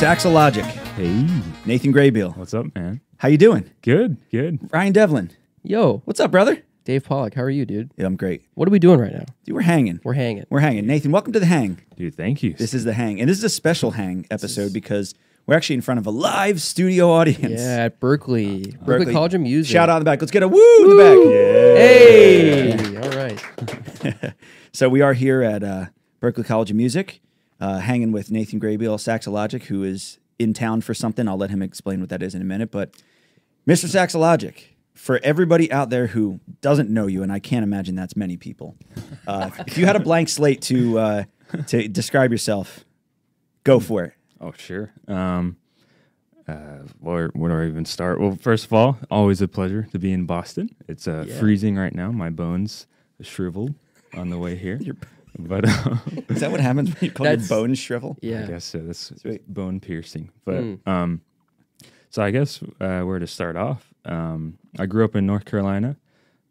Saxologic. Hey. Nathan Graybeal. What's up, man? How you doing? Good, good. Ryan Devlin. Yo. What's up, brother? Dave Pollack, how are you, dude? Yeah, I'm great. What are we doing right now? Dude, we're hanging. We're hanging. We're hanging. Nathan, welcome to the hang. Dude, thank you. This is the hang. And this is a special hang episode because we're actually in front of a live studio audience. Yeah, at Berklee. Berklee College of Music. Shout out in the back. Let's get a woo in the back. Yeah. Hey. All right. So we are here at Berklee College of Music, hanging with Nathan Graybeal, Saxologic, who is in town for something. I'll let him explain what that is in a minute. But Mr. Saxologic, for everybody out there who doesn't know you, and I can't imagine that's many people, if you had a blank slate to describe yourself, go for it. Oh, sure. Where do I even start? Well, first of all, always a pleasure to be in Boston. It's freezing right now. My bones shriveled on the way here. But is that what happens when you call your bones shrivel? Yeah, I guess so. That's bone piercing. But so I guess where to start off? I grew up in North Carolina.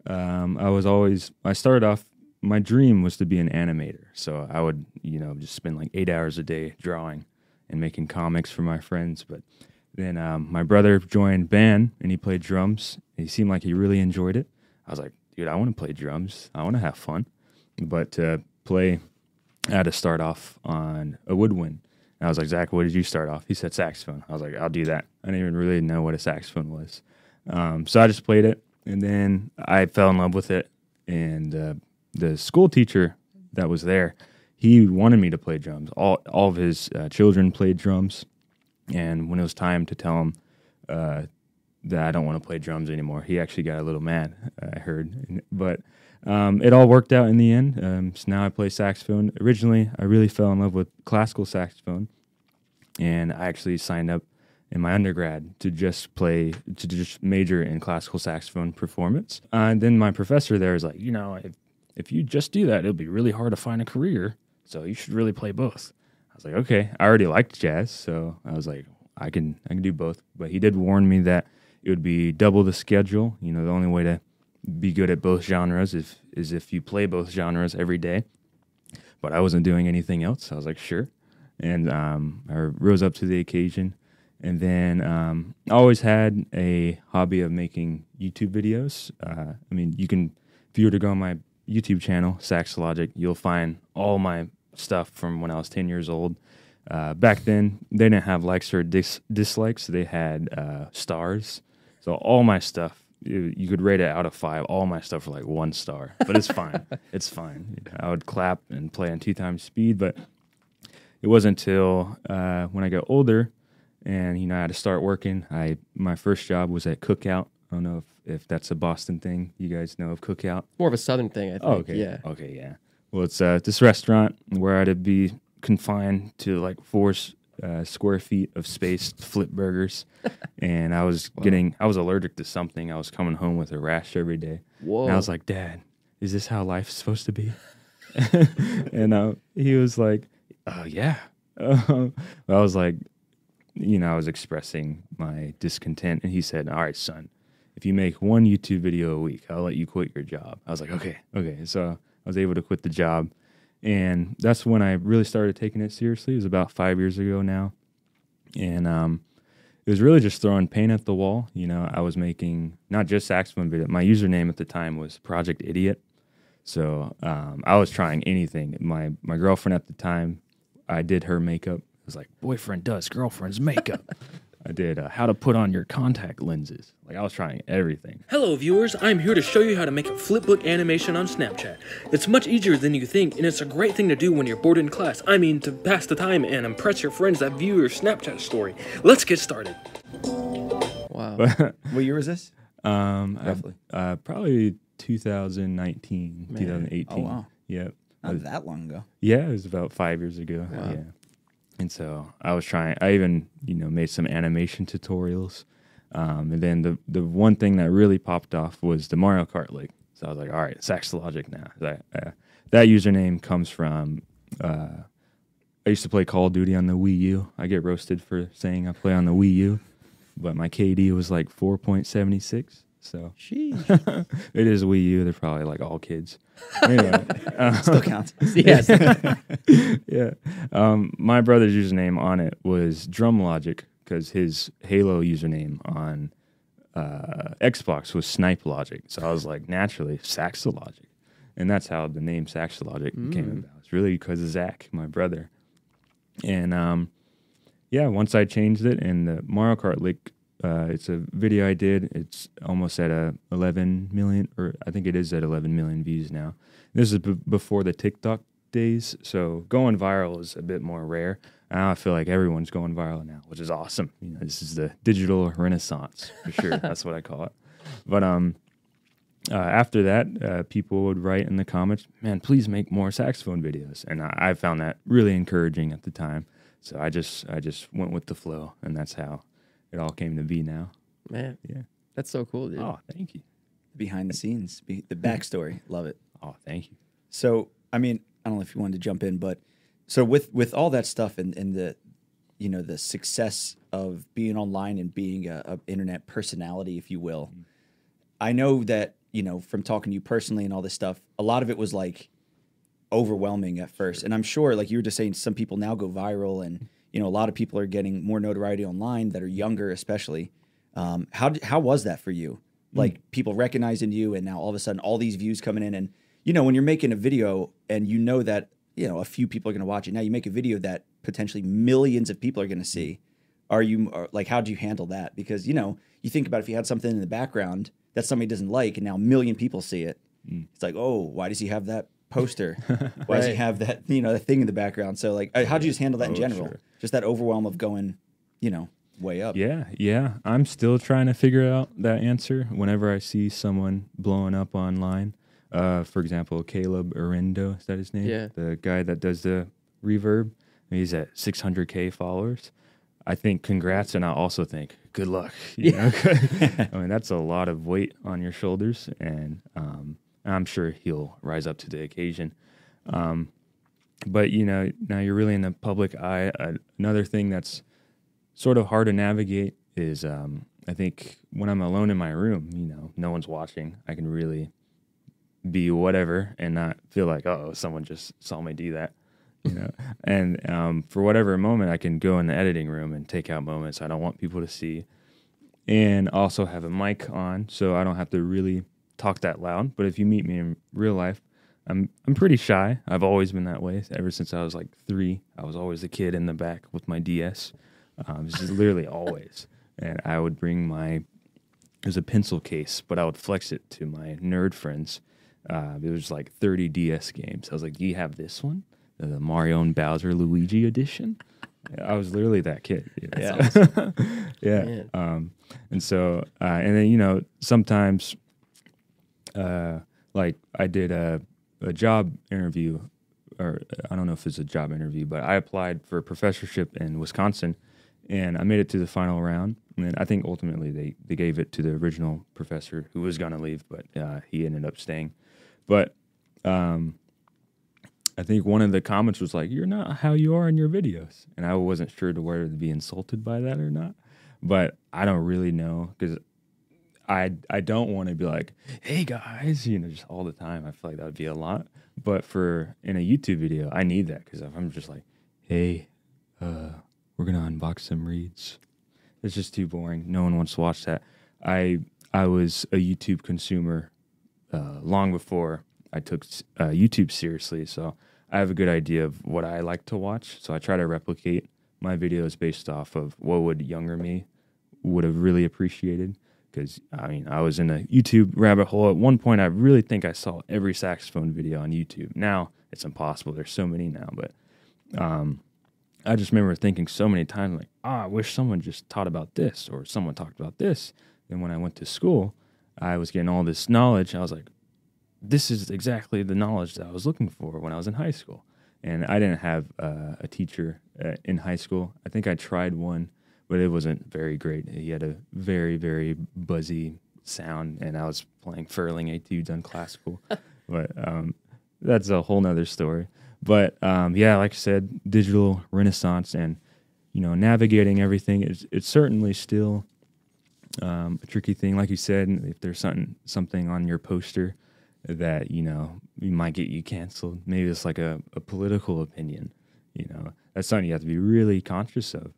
I started off. My dream was to be an animator, so I would just spend like 8 hours a day drawing and making comics for my friends. But then my brother joined band, and he played drums. He seemed like he really enjoyed it. I was like, dude, I want to play drums. I want to have fun. But to play, I had to start off on a woodwind. And I was like, Zach, what did you start off? He said saxophone. I was like, I'll do that. I didn't even really know what a saxophone was. So I just played it, and then I fell in love with it. And the school teacher that was there, he wanted me to play drums. All of his children played drums, and when it was time to tell him that I don't want to play drums anymore, he actually got a little mad, I heard. But it all worked out in the end, so now I play saxophone. Originally, I really fell in love with classical saxophone, and I actually signed up in my undergrad to just major in classical saxophone performance. And then my professor there is like, if you just do that, it'll be really hard to find a career. So you should really play both. I was like, okay, I already liked jazz, so I was like, I can do both. But he did warn me that it would be double the schedule. The only way to be good at both genres is if you play both genres every day. But I wasn't doing anything else. So I was like, sure. And I rose up to the occasion. And then I always had a hobby of making YouTube videos. You can, if you were to go on my YouTube channel, Saxologic, you'll find all my stuff from when I was 10 years old. Back then, they didn't have likes or dislikes. They had stars. So all my stuff, you could rate it out of 5. All my stuff were like 1 star, but it's fine. It's fine. I would clap and play on 2x speed, but it wasn't until when I got older and, I had to start working. My first job was at Cookout. I don't know if that's a Boston thing. You guys know of Cookout? More of a Southern thing, I think. Oh, okay. Yeah. Okay, yeah. Well, it's this restaurant where I had to be confined to like 4 square feet of space to flip burgers. And I was I was allergic to something. I was coming home with a rash every day. Whoa. And I was like, Dad, is this how life's supposed to be? And he was like, oh, yeah. I was like, I was expressing my discontent. And he said, all right, son. If you make 1 YouTube video a week, I'll let you quit your job. I was like, okay. So I was able to quit the job. And that's when I really started taking it seriously. It was about 5 years ago now. And it was really just throwing paint at the wall. I was making not just saxophone video. My username at the time was Project Idiot. So I was trying anything. My girlfriend at the time, I did her makeup. It was like, boyfriend does girlfriend's makeup. I did how to put on your contact lenses. I was trying everything. Hello, viewers. I'm here to show you how to make a flipbook animation on Snapchat. It's much easier than you think, and it's a great thing to do when you're bored in class. I mean, to pass the time and impress your friends that view your Snapchat story. Let's get started. Wow. What year was this? Roughly. Probably 2019, man. 2018. Oh, wow. Yeah. Not that long ago. Yeah, it was about 5 years ago. Wow. Yeah. And so I was trying. I even, made some animation tutorials. And then the one thing that really popped off was the Mario Kart Lick. So I was like, all right, Saxologic now. That username comes from, I used to play Call of Duty on the Wii U. I get roasted for saying I play on the Wii U, but my KD was like 4.76. So sheesh. It is Wii U. They're probably like all kids. Anyway, still counts. Yes. Yeah. My brother's username on it was Drum Logic because his Halo username on Xbox was Snipe Logic. So I was like, naturally, Saxologic. And that's how the name Saxologic came about. It's really because of Zach, my brother. And yeah, once I changed it and the Mario Kart Lick. It's a video I did. It's almost at 11 million, or I think it is at 11 million views now. This is before the TikTok days, so going viral is a bit more rare. I feel like everyone's going viral now, which is awesome. You know, this is the digital renaissance for sure. That's what I call it. But after that, people would write in the comments, "Man, please make more saxophone videos," and I found that really encouraging at the time. So I just went with the flow, and that's how it all came to be now. Man. Yeah. That's so cool, dude. Oh, thank you. Behind the scenes, the backstory. Love it. Oh, thank you. So, I mean, I don't know if you wanted to jump in, but so with all that stuff and the, you know, the success of being online and being a internet personality, if you will, I know that, you know, from talking to you personally and all this stuff, a lot of it was like overwhelming at first. Sure. And I'm sure, like you were just saying, some people now go viral and, you know, a lot of people are getting more notoriety online that are younger, especially. How was that for you? Like people recognizing you, and now all of a sudden all these views coming in, and you know when you're making a video, and you know that you know a few people are going to watch it. Now you make a video that potentially millions of people are going to see. Like how do you handle that? Because you know you think about if you had something in the background that somebody doesn't like, and now a million people see it. It's like, oh, why does he have that poster? Why does he have that, you know, that thing in the background? So like, how'd you just handle that in general? Sure. Just that overwhelm of going, you know, way up. Yeah. I'm still trying to figure out that answer whenever I see someone blowing up online. For example, Caleb Arendo, is that his name? Yeah. The guy that does the reverb. He's at 600K followers. I think congrats, and I also think good luck. You know? I mean, that's a lot of weight on your shoulders, and I'm sure he'll rise up to the occasion. But, you know, now you're really in the public eye. Another thing that's sort of hard to navigate is I think when I'm alone in my room, you know, no one's watching. I can really be whatever and not feel like, uh-oh, someone just saw me do that, you know. And for whatever moment, I can go in the editing room and take out moments I don't want people to see, and also have a mic on so I don't have to really talk that loud. But if you meet me in real life, I'm pretty shy. I've always been that way. Ever since I was like 3, I was always the kid in the back with my DS. This is literally always. And I would bring it was a pencil case, but I would flex it to my nerd friends. It was like 30 DS games. I was like, do you have this one? The Mario and Bowser Luigi edition? I was literally that kid. Yeah. That's awesome. Yeah. And so, and then, you know, sometimes, like I did a job interview, or I don't know if it's a job interview, but I applied for a professorship in Wisconsin, and I made it to the final round. And I think ultimately they gave it to the original professor who was going to leave, but he ended up staying. But I think one of the comments was like, you're not how you are in your videos. And I wasn't sure to whether to be insulted by that or not. But I don't really know, because I don't want to be like, hey guys, you know, just all the time. I feel like that would be a lot. But in a YouTube video, I need that, because if I'm just like, hey, we're gonna unbox some reeds, it's just too boring. No one wants to watch that. I was a YouTube consumer long before I took YouTube seriously, so I have a good idea of what I like to watch. So I try to replicate my videos based off of what would younger me would have really appreciated. Because, I mean, I was in a YouTube rabbit hole. At one point, I really think I saw every saxophone video on YouTube. Now, it's impossible. There's so many now. But I just remember thinking so many times, like, I wish someone just taught about this, or someone talked about this. And when I went to school, I was getting all this knowledge. I was like, this is exactly the knowledge that I was looking for when I was in high school. And I didn't have a teacher in high school. I think I tried one, but it wasn't very great. He had a very, very buzzy sound, and I was playing Furling Etudes on classical. But that's a whole nother story. But yeah, like I said, digital renaissance, and you know, navigating everything. It's certainly still a tricky thing, like you said. If there's something on your poster that, you know, you might get you canceled, maybe it's like a political opinion, you know, that's something you have to be really conscious of.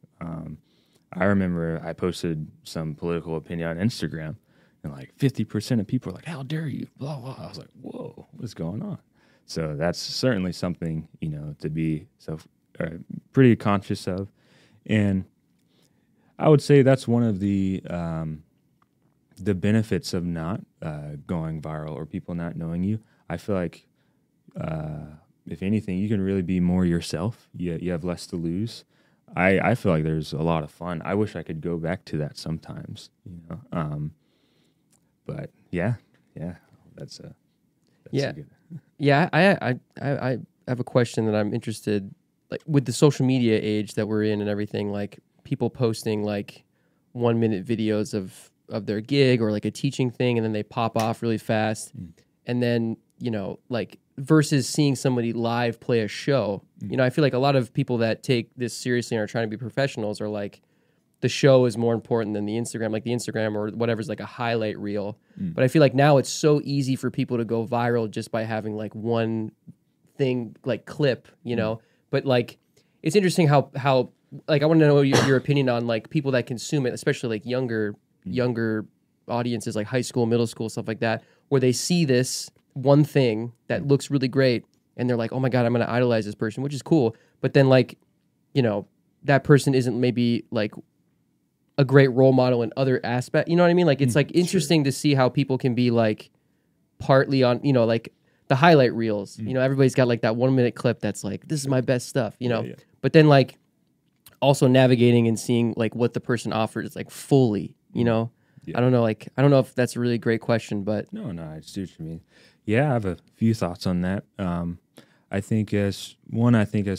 I remember I posted some political opinion on Instagram, and like 50% of people were like, "How dare you?" Blah blah. I was like, "Whoa, what's going on?" So that's certainly something, you know, to be pretty conscious of, and I would say that's one of the benefits of not going viral or people not knowing you. I feel like if anything, you can really be more yourself. You have less to lose. I feel like there's a lot of fun. I wish I could go back to that sometimes, you know. But yeah, that's a good. Yeah, I have a question that I'm interested, like with the social media age that we're in and everything, like people posting like 1-minute videos of their gig or like a teaching thing, and then they pop off really fast. Mm. And then, you know, like versus seeing somebody live play a show. Mm. You know, I feel like a lot of people that take this seriously and are trying to be professionals are like, the show is more important than the Instagram, like the Instagram or whatever is like a highlight reel. Mm. But I feel like now it's so easy for people to go viral just by having like one thing, like clip, you know. But like, it's interesting how like I want to know your opinion on like people that consume it, especially like younger audiences, like high school, middle school, stuff like that, where they see this one thing that looks really great and they're like, oh my God, I'm going to idolize this person, which is cool. But then like, you know, that person isn't maybe like a great role model in other aspects. You know what I mean? Like, it's like interesting to see how people can be like partly on, you know, like the highlight reels, you know, everybody's got like that 1-minute clip that's like, this is my best stuff, you know, but then like also navigating and seeing like what the person offers like fully, you know, I don't know. Like, I don't know if that's a really great question, but no, I just do what you mean. Yeah. I have a few thoughts on that. I think as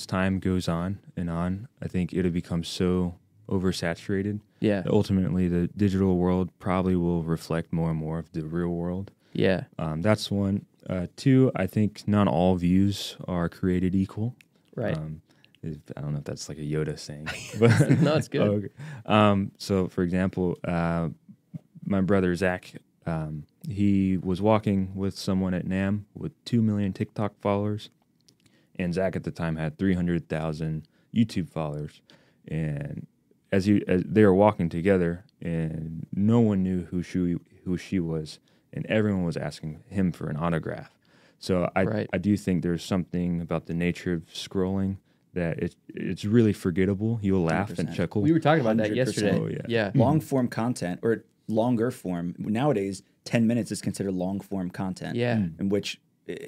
time goes on and on, I think it'll become so oversaturated. Yeah. Ultimately, the digital world probably will reflect more and more of the real world. Yeah. That's one. Two, I think not all views are created equal. Right. I don't know if that's like a Yoda saying. But no, it's good. Okay. So, for example, my brother Zach, he was walking with someone at NAMM with 2 million TikTok followers. And Zach at the time had 300,000 YouTube followers. And as they were walking together, and no one knew who she was, and everyone was asking him for an autograph. So I do think there's something about the nature of scrolling that it's really forgettable. You'll laugh 100%. And chuckle. We were talking about 100%. That yesterday. Oh, yeah. Long form content or longer form nowadays, 10 minutes is considered long form content. Yeah, in which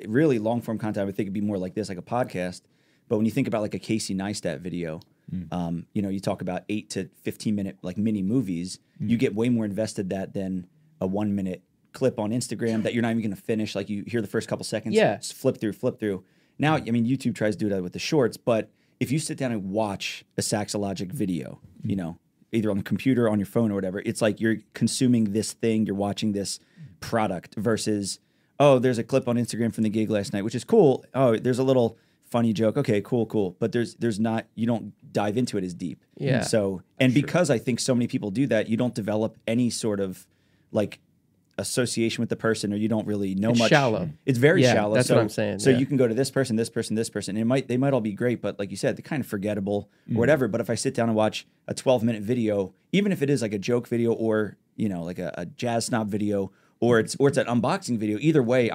really long form content I would think it'd be more like this, like a podcast. But when you think about like a Casey Neistat video. Mm. You know, you talk about 8 to 15 minute like mini movies, you get way more invested that than a 1-minute clip on Instagram that you're not even going to finish. Like you hear the first couple seconds, flip through. Now, I mean, YouTube tries to do that with the shorts, but if you sit down and watch a Saxologic video, you know, either on the computer, on your phone or whatever, it's like you're consuming this thing, you're watching this product versus, oh, there's a clip on Instagram from the gig last night, which is cool. Oh, there's a little funny joke. Okay, cool. But there's not, you don't dive into it as deep. Yeah. So, and because I think so many people do that, you don't develop any sort of like association with the person, or you don't really know much. Shallow. It's very shallow. That's what I'm saying. So you can go to this person. They might all be great, but like you said, they're kind of forgettable or whatever. But if I sit down and watch a 12-minute video, even if it is like a joke video or, you know, like a jazz snob video or it's an unboxing video, either way,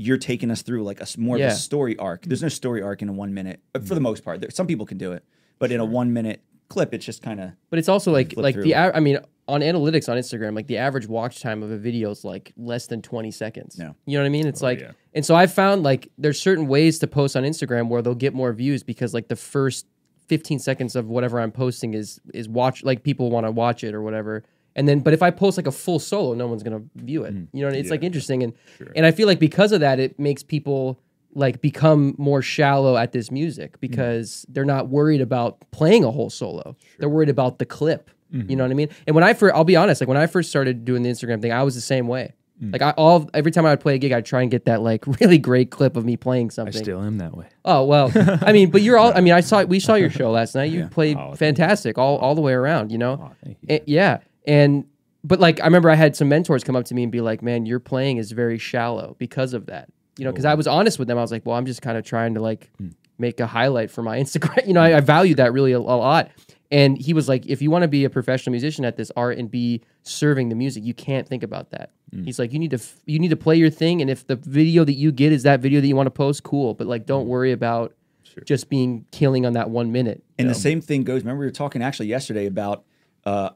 you're taking us through like a more of a story arc. There's no story arc in a 1-minute, for the most part. Some people can do it, but in a 1-minute clip, it's just kind of. But it's also like the I mean, on analytics on Instagram, like the average watch time of a video is like less than 20 seconds. No. You know what I mean? It's and so I found like there's certain ways to post on Instagram where they'll get more views because like the first 15 seconds of whatever I'm posting is watch, like people want to watch it or whatever. And then, but if I post like a full solo, no one's gonna view it. You know, what I mean? It's like interesting, and I feel like because of that, it makes people like become more shallow at this music because they're not worried about playing a whole solo. Sure. They're worried about the clip. Mm-hmm. You know what I mean? And I'll be honest, like when I first started doing the Instagram thing, I was the same way. Mm. Like every time I would play a gig, I'd try and get that like really great clip of me playing something. I still am that way. Oh well, I mean, but you're all. I mean, we saw your show last night. You played fantastic all the way around. You know, thank you. And But like, I remember I had some mentors come up to me and be like, man, your playing is very shallow because of that. You know, because I was honest with them. I was like, well, I'm just kind of trying to like make a highlight for my Instagram. You know, I valued that really a lot. And he was like, if you want to be a professional musician at this art and be serving the music, you can't think about that. He's like, you need to play your thing. And if the video that you get is that video that you want to post, cool. But like, don't worry about just being killing on that 1 minute. And the same thing goes, remember we were talking actually yesterday about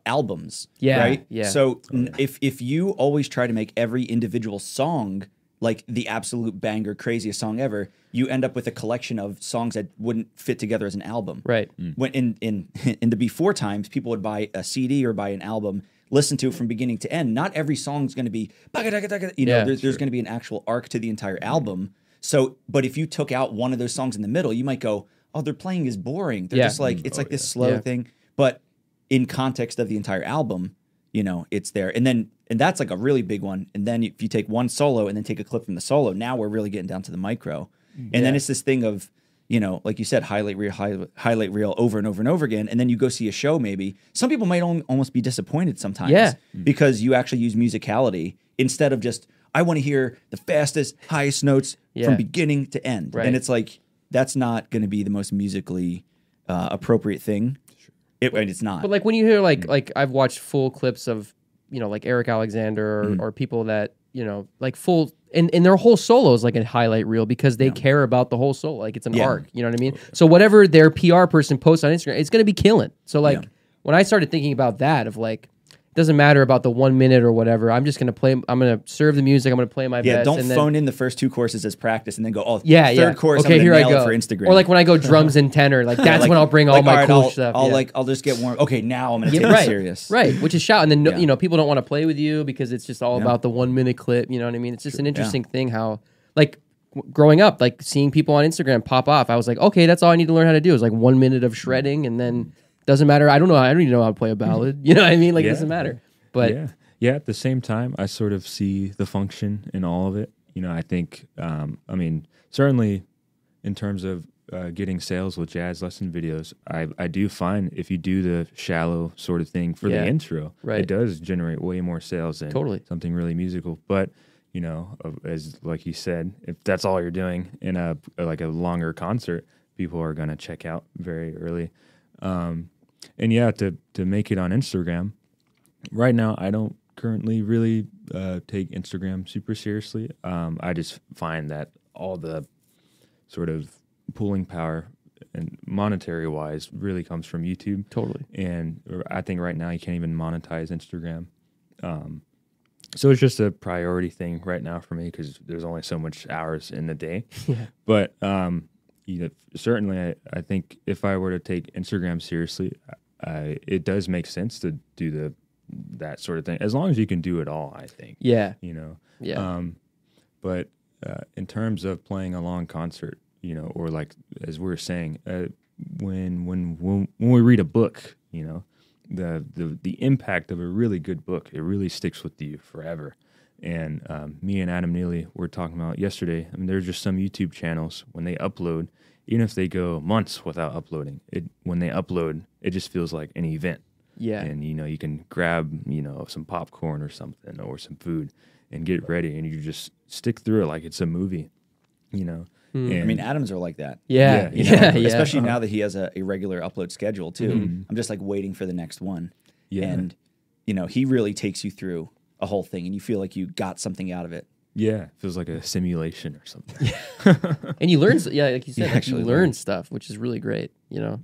albums, right? Yeah. So if you always try to make every individual song like the absolute banger, craziest song ever, you end up with a collection of songs that wouldn't fit together as an album. Right. When in the before times, people would buy a CD or buy an album, listen to it from beginning to end. Not every song's going to be, you know, there's going to be an actual arc to the entire album. So, but if you took out one of those songs in the middle, you might go, oh, their playing is boring. They're just like, it's like this slow thing. But in context of the entire album, you know, it's there. And then, and that's like a really big one. And then if you take one solo and then take a clip from the solo, now we're really getting down to the micro. And then it's this thing of, you know, like you said, highlight reel over and over and over again. And then you go see a show maybe. Some people might almost be disappointed sometimes because you actually use musicality instead of just, I want to hear the fastest, highest notes from beginning to end. Right. And it's like, that's not going to be the most musically appropriate thing. And it's not. But like when you hear like I've watched full clips of, you know, like Eric Alexander or people that, you know, like full, and their whole solo is like a highlight reel because they care about the whole solo. Like it's an arc, you know what I mean? So whatever their PR person posts on Instagram, it's going to be killing. So like when I started thinking about that of like, it doesn't matter about the 1 minute or whatever. I'm just going to play, I'm going to serve the music, I'm going to play my best. Yeah, don't phone in the first two courses as practice and then go, oh, third course, okay, I'm going to nail it for Instagram. Or like when I go drums and tenor, like that's like, when I'll bring like, all my cool stuff. I'll just get warm. Okay, now I'm going to take it serious. Right, which is shout. And then, you know, people don't want to play with you because it's just all about the 1 minute clip, you know what I mean? It's just an interesting thing how, like, growing up, like seeing people on Instagram pop off, I was like, okay, that's all I need to learn how to do is like 1 minute of shredding and then... Doesn't matter. I don't know. I don't even know how to play a ballad. You know what I mean? Like, it doesn't matter. But at the same time, I sort of see the function in all of it. You know, I think, I mean, certainly in terms of getting sales with jazz lesson videos, I do find if you do the shallow sort of thing for the intro, it does generate way more sales than something really musical. But, you know, as like you said, if that's all you're doing in a like a longer concert, people are going to check out very early. And yeah, to make it on Instagram, right now I don't currently really take Instagram super seriously. I just find that all the sort of pulling power and monetary wise really comes from YouTube. Totally. And I think right now you can't even monetize Instagram. So it's just a priority thing right now for me because there's only so much hours in the day. But you know, certainly I think if I were to take Instagram seriously, it does make sense to do that sort of thing as long as you can do it all, I think. You know. But in terms of playing a long concert, you know, or like as we were saying, when we read a book, you know, the impact of a really good book, it really sticks with you forever. And me and Adam Neely were talking about yesterday. I mean, there are just some YouTube channels when they upload, even if they go months without uploading, when they upload, it just feels like an event. Yeah. And, you know, you can grab, you know, some popcorn or something or some food and get ready. And you just stick through it like it's a movie, you know. I mean, Adams are like that. Yeah. Especially now that he has a regular upload schedule, too. I'm just like waiting for the next one. And, you know, he really takes you through a whole thing, and you feel like you got something out of it. Yeah, feels like a simulation or something. And you learn, like you said, you learn stuff, which is really great. You know,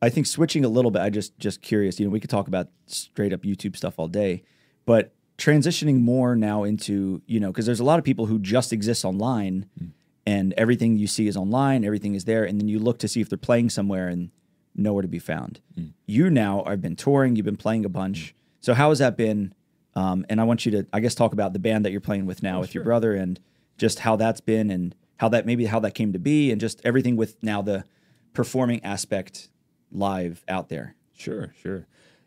I think switching a little bit. I just curious. You know, we could talk about straight up YouTube stuff all day, but transitioning more now into, you know, because there's a lot of people who just exist online, and everything you see is online, everything is there, and then you look to see if they're playing somewhere, and nowhere to be found. You now have been touring. You've been playing a bunch. So how has that been? And I want you to, I guess, talk about the band that you're playing with now with your brother and just how that's been and how that maybe how that came to be and just everything with now the performing aspect live out there. Sure.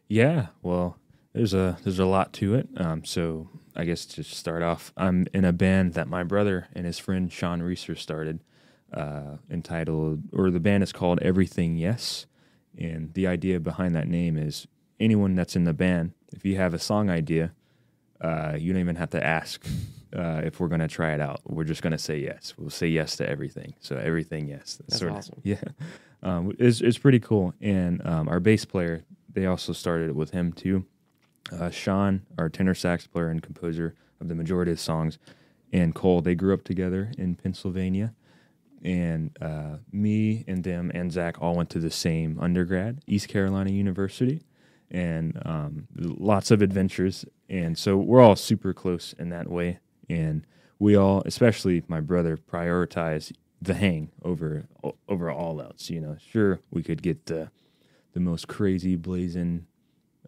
Yeah, well, there's a lot to it. So I guess to start off, I'm in a band that my brother and his friend Sean Reeser started the band is called Everything Yes. And the idea behind that name is anyone that's in the band If you have a song idea, you don't even have to ask if we're going to try it out. We're just going to say yes. We'll say yes to everything. So everything, yes. That's awesome. Yeah. It's pretty cool. And our bass player, they also started with him too. Sean, our tenor sax player and composer of the majority of songs, and Cole, they grew up together in Pennsylvania. And me and them and Zach all went to the same undergrad, East Carolina University, and lots of adventures. And so we're all super close in that way. And we all, especially my brother, prioritize the hang over all else. You know, sure, we could get the most crazy blazing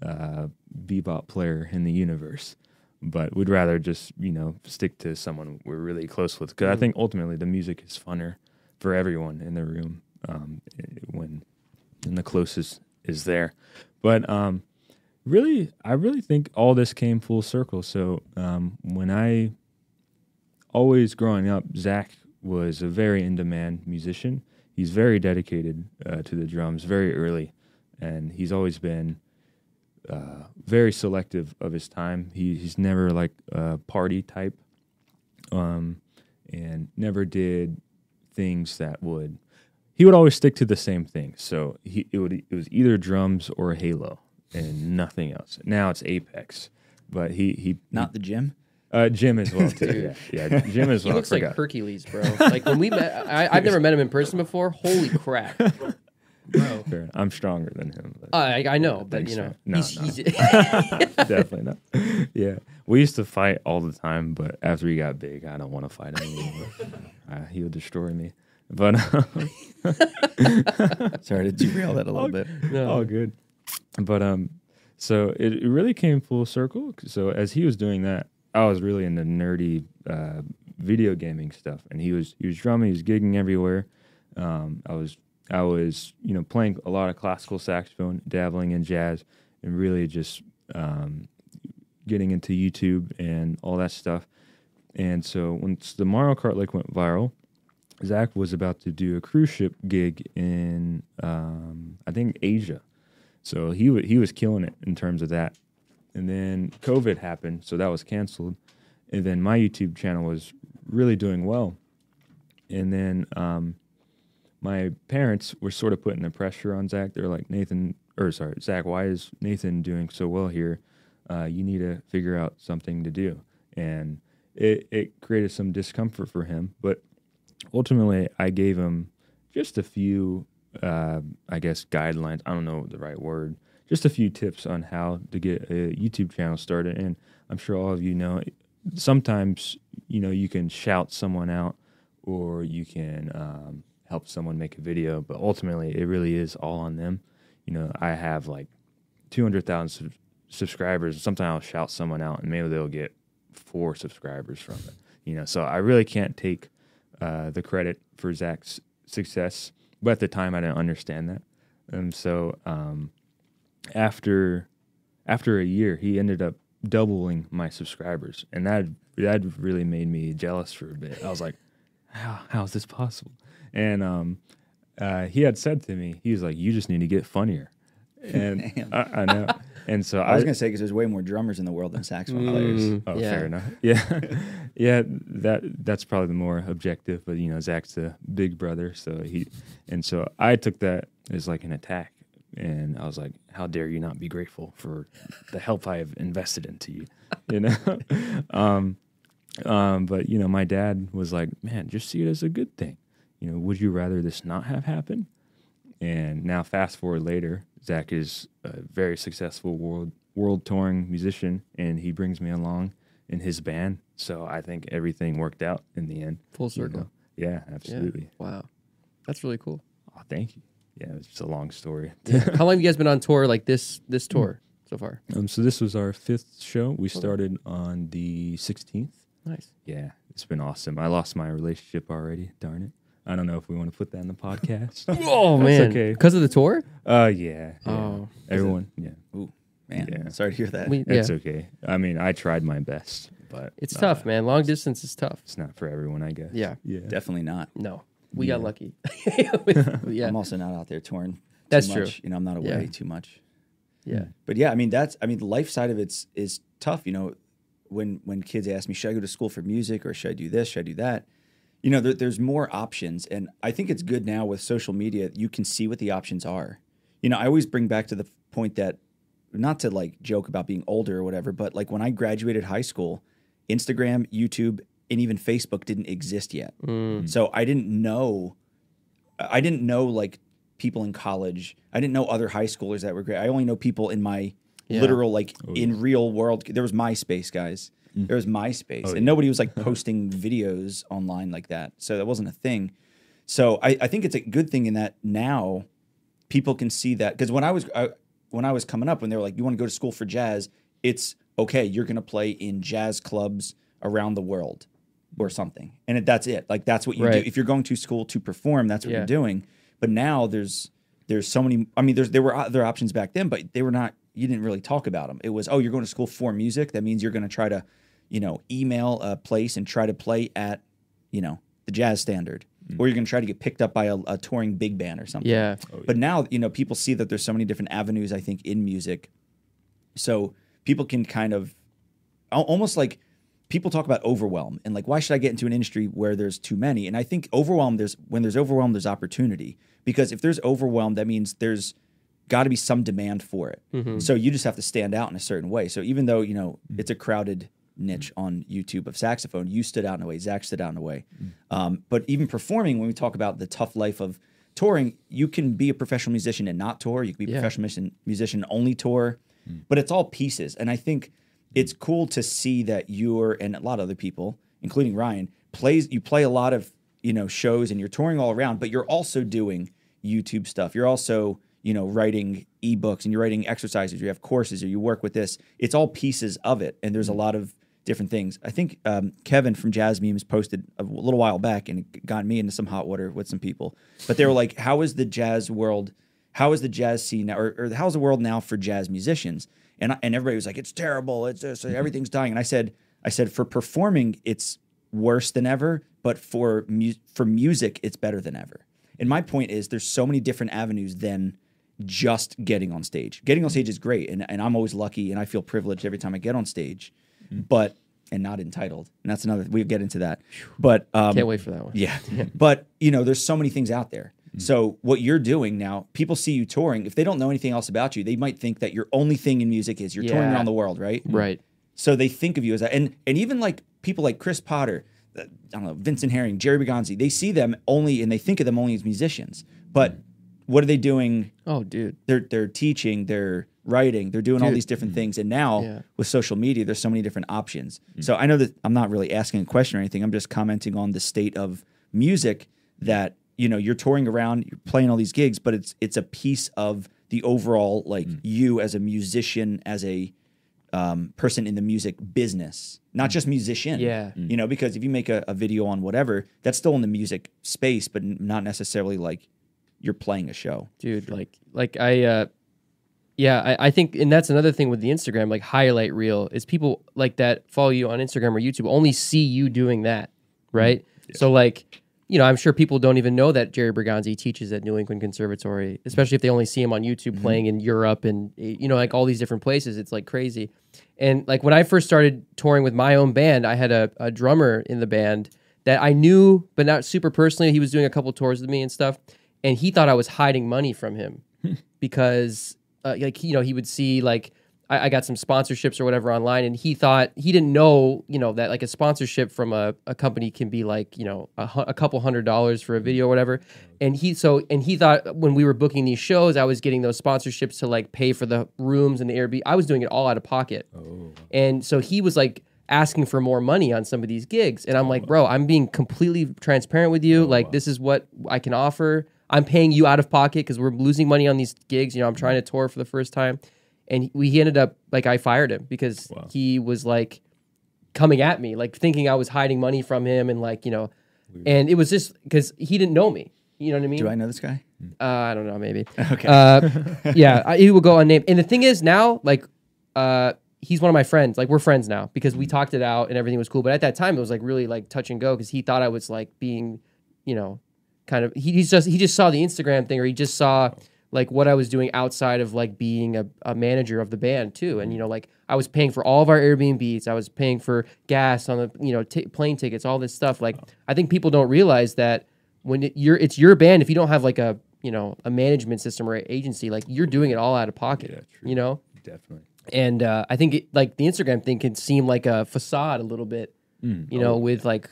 bebop player in the universe, but we'd rather just, you know, stick to someone we're really close with, because I think ultimately the music is funner for everyone in the room when the closest is there. But I really think all this came full circle. So when I always growing up, Zach was a very in-demand musician. He's very dedicated to the drums very early, and he's always been very selective of his time. He's never like a party type, and never did things that would. He would always stick to the same thing. So it was either drums or Halo and nothing else. Now it's Apex, but he not the gym. Jim as well too. Yeah, Jim as well. He looks like Hercules, bro. Like when we met, I've never met him in person before. Holy crap. Bro. Sure. I'm stronger than him. I know, but you know, he's definitely not. Yeah, we used to fight all the time, but after he got big, I don't want to fight him anymore. He'll destroy me. But sorry to derail that a little bit. No. All good. But so it really came full circle. So as he was doing that, I was really into nerdy video gaming stuff, and he was drumming, he was gigging everywhere. I was, you know, playing a lot of classical saxophone, dabbling in jazz, and really just getting into YouTube and all that stuff. And so once the Mario Kart Lick went viral, Zach was about to do a cruise ship gig in, I think, Asia. So he was killing it in terms of that. And then COVID happened, so that was canceled. And then my YouTube channel was really doing well. And then... my parents were sort of putting the pressure on Zach. They're like, Zach, why is Nathan doing so well here? You need to figure out something to do. And it created some discomfort for him. But ultimately, I gave him just a few, I guess, guidelines. I don't know the right word. Just a few tips on how to get a YouTube channel started. And I'm sure all of you know, sometimes, you know, you can shout someone out, or you can... help someone make a video, but ultimately it really is all on them. You know, I have like 200,000 subscribers. Sometimes I'll shout someone out and maybe they'll get 4 subscribers from it, you know. So I really can't take the credit for Zach's success, but at the time I didn't understand that. And so after a year, he ended up doubling my subscribers, and that really made me jealous for a bit. I was like, how is this possible? And he had said to me, he was like, "You just need to get funnier." And I know. And so I was gonna say, because there's way more drummers in the world than saxophone players. Oh, yeah. Fair enough. Yeah, yeah. That's probably the more objective. But you know, Zach's a big brother, so so I took that as like an attack, and I was like, "How dare you not be grateful for the help I have invested into you?" You know. But you know, my dad was like, "Man, just see it as a good thing. You know, would you rather this not have happened?" And now fast forward later, Zach is a very successful world touring musician, and he brings me along in his band. So I think everything worked out in the end. Full circle. You know? Yeah, absolutely. Yeah. Wow. That's really cool. Oh, thank you. Yeah, it's a long story. Yeah. How long have you guys been on tour, like this tour so far? So this was our 5th show. We started on the 16th. Nice. Yeah, it's been awesome. I lost my relationship already, darn it. I don't know if we want to put that in the podcast. Oh, that's man. Okay. Because of the tour? Yeah. Oh. Everyone. Yeah. Ooh, man. Yeah. Sorry to hear that. It's okay. I mean, I tried my best, but... It's tough, man. Long distance is tough. It's not for everyone, I guess. Yeah. Definitely not. No. We got lucky. I'm also not out there touring too much. That's true. You know, I'm not away too much. Yeah. But yeah, I mean, that's, I mean, the life side of it is tough. You know, when kids ask me, should I go to school for music or should I do this? Should I do that? You know, there's more options. And I think it's good now with social media, you can see what the options are. You know, I always bring back to the point that, not to like joke about being older or whatever, but like when I graduated high school, Instagram, YouTube, and even Facebook didn't exist yet. Mm. So I didn't know like people in college. I didn't know other high schoolers that were great. I only know people in my literal, like in real world. There was MySpace, guys. Mm. There was MySpace. And nobody was like posting videos online like that. So that wasn't a thing. So I think it's a good thing in that now people can see that. Because when I was coming up, when they were like, you want to go to school for jazz, it's okay, you're going to play in jazz clubs around the world or something. And that's it. Like, that's what you do. If you're going to school to perform, that's what you're doing. But now there's so many, I mean, there were other options back then, but they were not, you didn't really talk about them. It was, oh, you're going to school for music. That means you're going to try to, you know, email a place and try to play at, you know, the jazz standard. Mm-hmm. Or you're going to try to get picked up by a touring big band or something. Yeah. Oh, yeah. But now, you know, people see that there's so many different avenues, I think, in music. So people can kind of, almost like, people talk about overwhelm and like, why should I get into an industry where there's too many? And I think overwhelm, when there's overwhelm, there's opportunity. Because if there's overwhelm, that means there's got to be some demand for it. Mm-hmm. So you just have to stand out in a certain way. So even though, you know, it's a crowded niche on YouTube of saxophone, you stood out in a way, Zach stood out in a way. Mm-hmm. But even performing, when we talk about the tough life of touring, you can be a professional musician and not tour. You can be a professional musician only tour. Mm-hmm. But it's all pieces. And I think it's cool to see that you're, and a lot of other people, including Ryan, you play a lot of, you know, shows and you're touring all around, but you're also doing YouTube stuff. You're also, you know, writing ebooks and you're writing exercises, you have courses, or you work with this. It's all pieces of it. And there's a lot of different things. I think Kevin from Jazz Memes posted a little while back and it got me into some hot water with some people. But they were like, how is the jazz world, how is the jazz scene now, or how's the world now for jazz musicians? And everybody was like, it's terrible. It's just, everything's dying. And I said, for performing, it's worse than ever. But for music, it's better than ever. And my point is, there's so many different avenues than just getting on stage. Getting on stage is great, and I'm always lucky, and I feel privileged every time I get on stage. Mm-hmm. But and not entitled. And that's another. We'll get into that. But can't wait for that one. Yeah. But you know, there's so many things out there. So what you're doing now, people see you touring. If they don't know anything else about you, they might think that your only thing in music is you're touring around the world, right? Right. So they think of you as that. And even like people like Chris Potter, I don't know, Vincent Herring, Jerry Bergonzi, they see them only and they think of them only as musicians. But what are they doing? Oh, dude. They're teaching, they're writing, they're doing all these different things. And now with social media, there's so many different options. Mm-hmm. So I know that I'm not really asking a question or anything. I'm just commenting on the state of music that, you know, you're touring around, you're playing all these gigs, but it's a piece of the overall, like you as a musician, as a person in the music business, not just musician. Yeah, you know, because if you make a video on whatever, that's still in the music space, but not necessarily like you're playing a show, dude. Sure. I think, and that's another thing with the Instagram, like highlight reel, is people like that follow you on Instagram or YouTube only see you doing that, right? Yeah. So like, you know, I'm sure people don't even know that Jerry Bergonzi teaches at New England Conservatory, especially if they only see him on YouTube playing in Europe and, you know, like all these different places. It's like crazy. And like when I first started touring with my own band, I had a drummer in the band that I knew, but not super personally. He was doing a couple tours with me and stuff. And he thought I was hiding money from him because like, you know, he would see like, I got some sponsorships or whatever online, and he thought, he didn't know, you know, that like a sponsorship from a company can be like, you know, a couple $100 for a video or whatever. And he thought when we were booking these shows, I was getting those sponsorships to like pay for the rooms and the Airbnb. I was doing it all out of pocket. Oh. And so he was like asking for more money on some of these gigs. And I'm like, bro, I'm being completely transparent with you. This is what I can offer. I'm paying you out of pocket because we're losing money on these gigs. You know, I'm trying to tour for the first time. And he ended up, like, I fired him because he was, like, coming at me, like, thinking I was hiding money from him and, like, you know. Weird. And it was just because he didn't know me. You know what I mean? Do I know this guy? I don't know, maybe. Okay. He will go unnamed. And the thing is now, like, he's one of my friends. Like, we're friends now because we talked it out and everything was cool. But at that time, it was, like, really, like, touch and go because he thought I was, like, being, you know, kind of. He just saw the Instagram thing, or he just saw like what I was doing outside of like being a manager of the band too. And, you know, like I was paying for all of our Airbnbs. I was paying for gas on the, you know, plane tickets, all this stuff. Like, I think people don't realize that when it's your band, if you don't have like a, you know, a management system or an agency, like you're doing it all out of pocket, you know? Definitely. And I think it, like the Instagram thing can seem like a facade a little bit, you know, with like,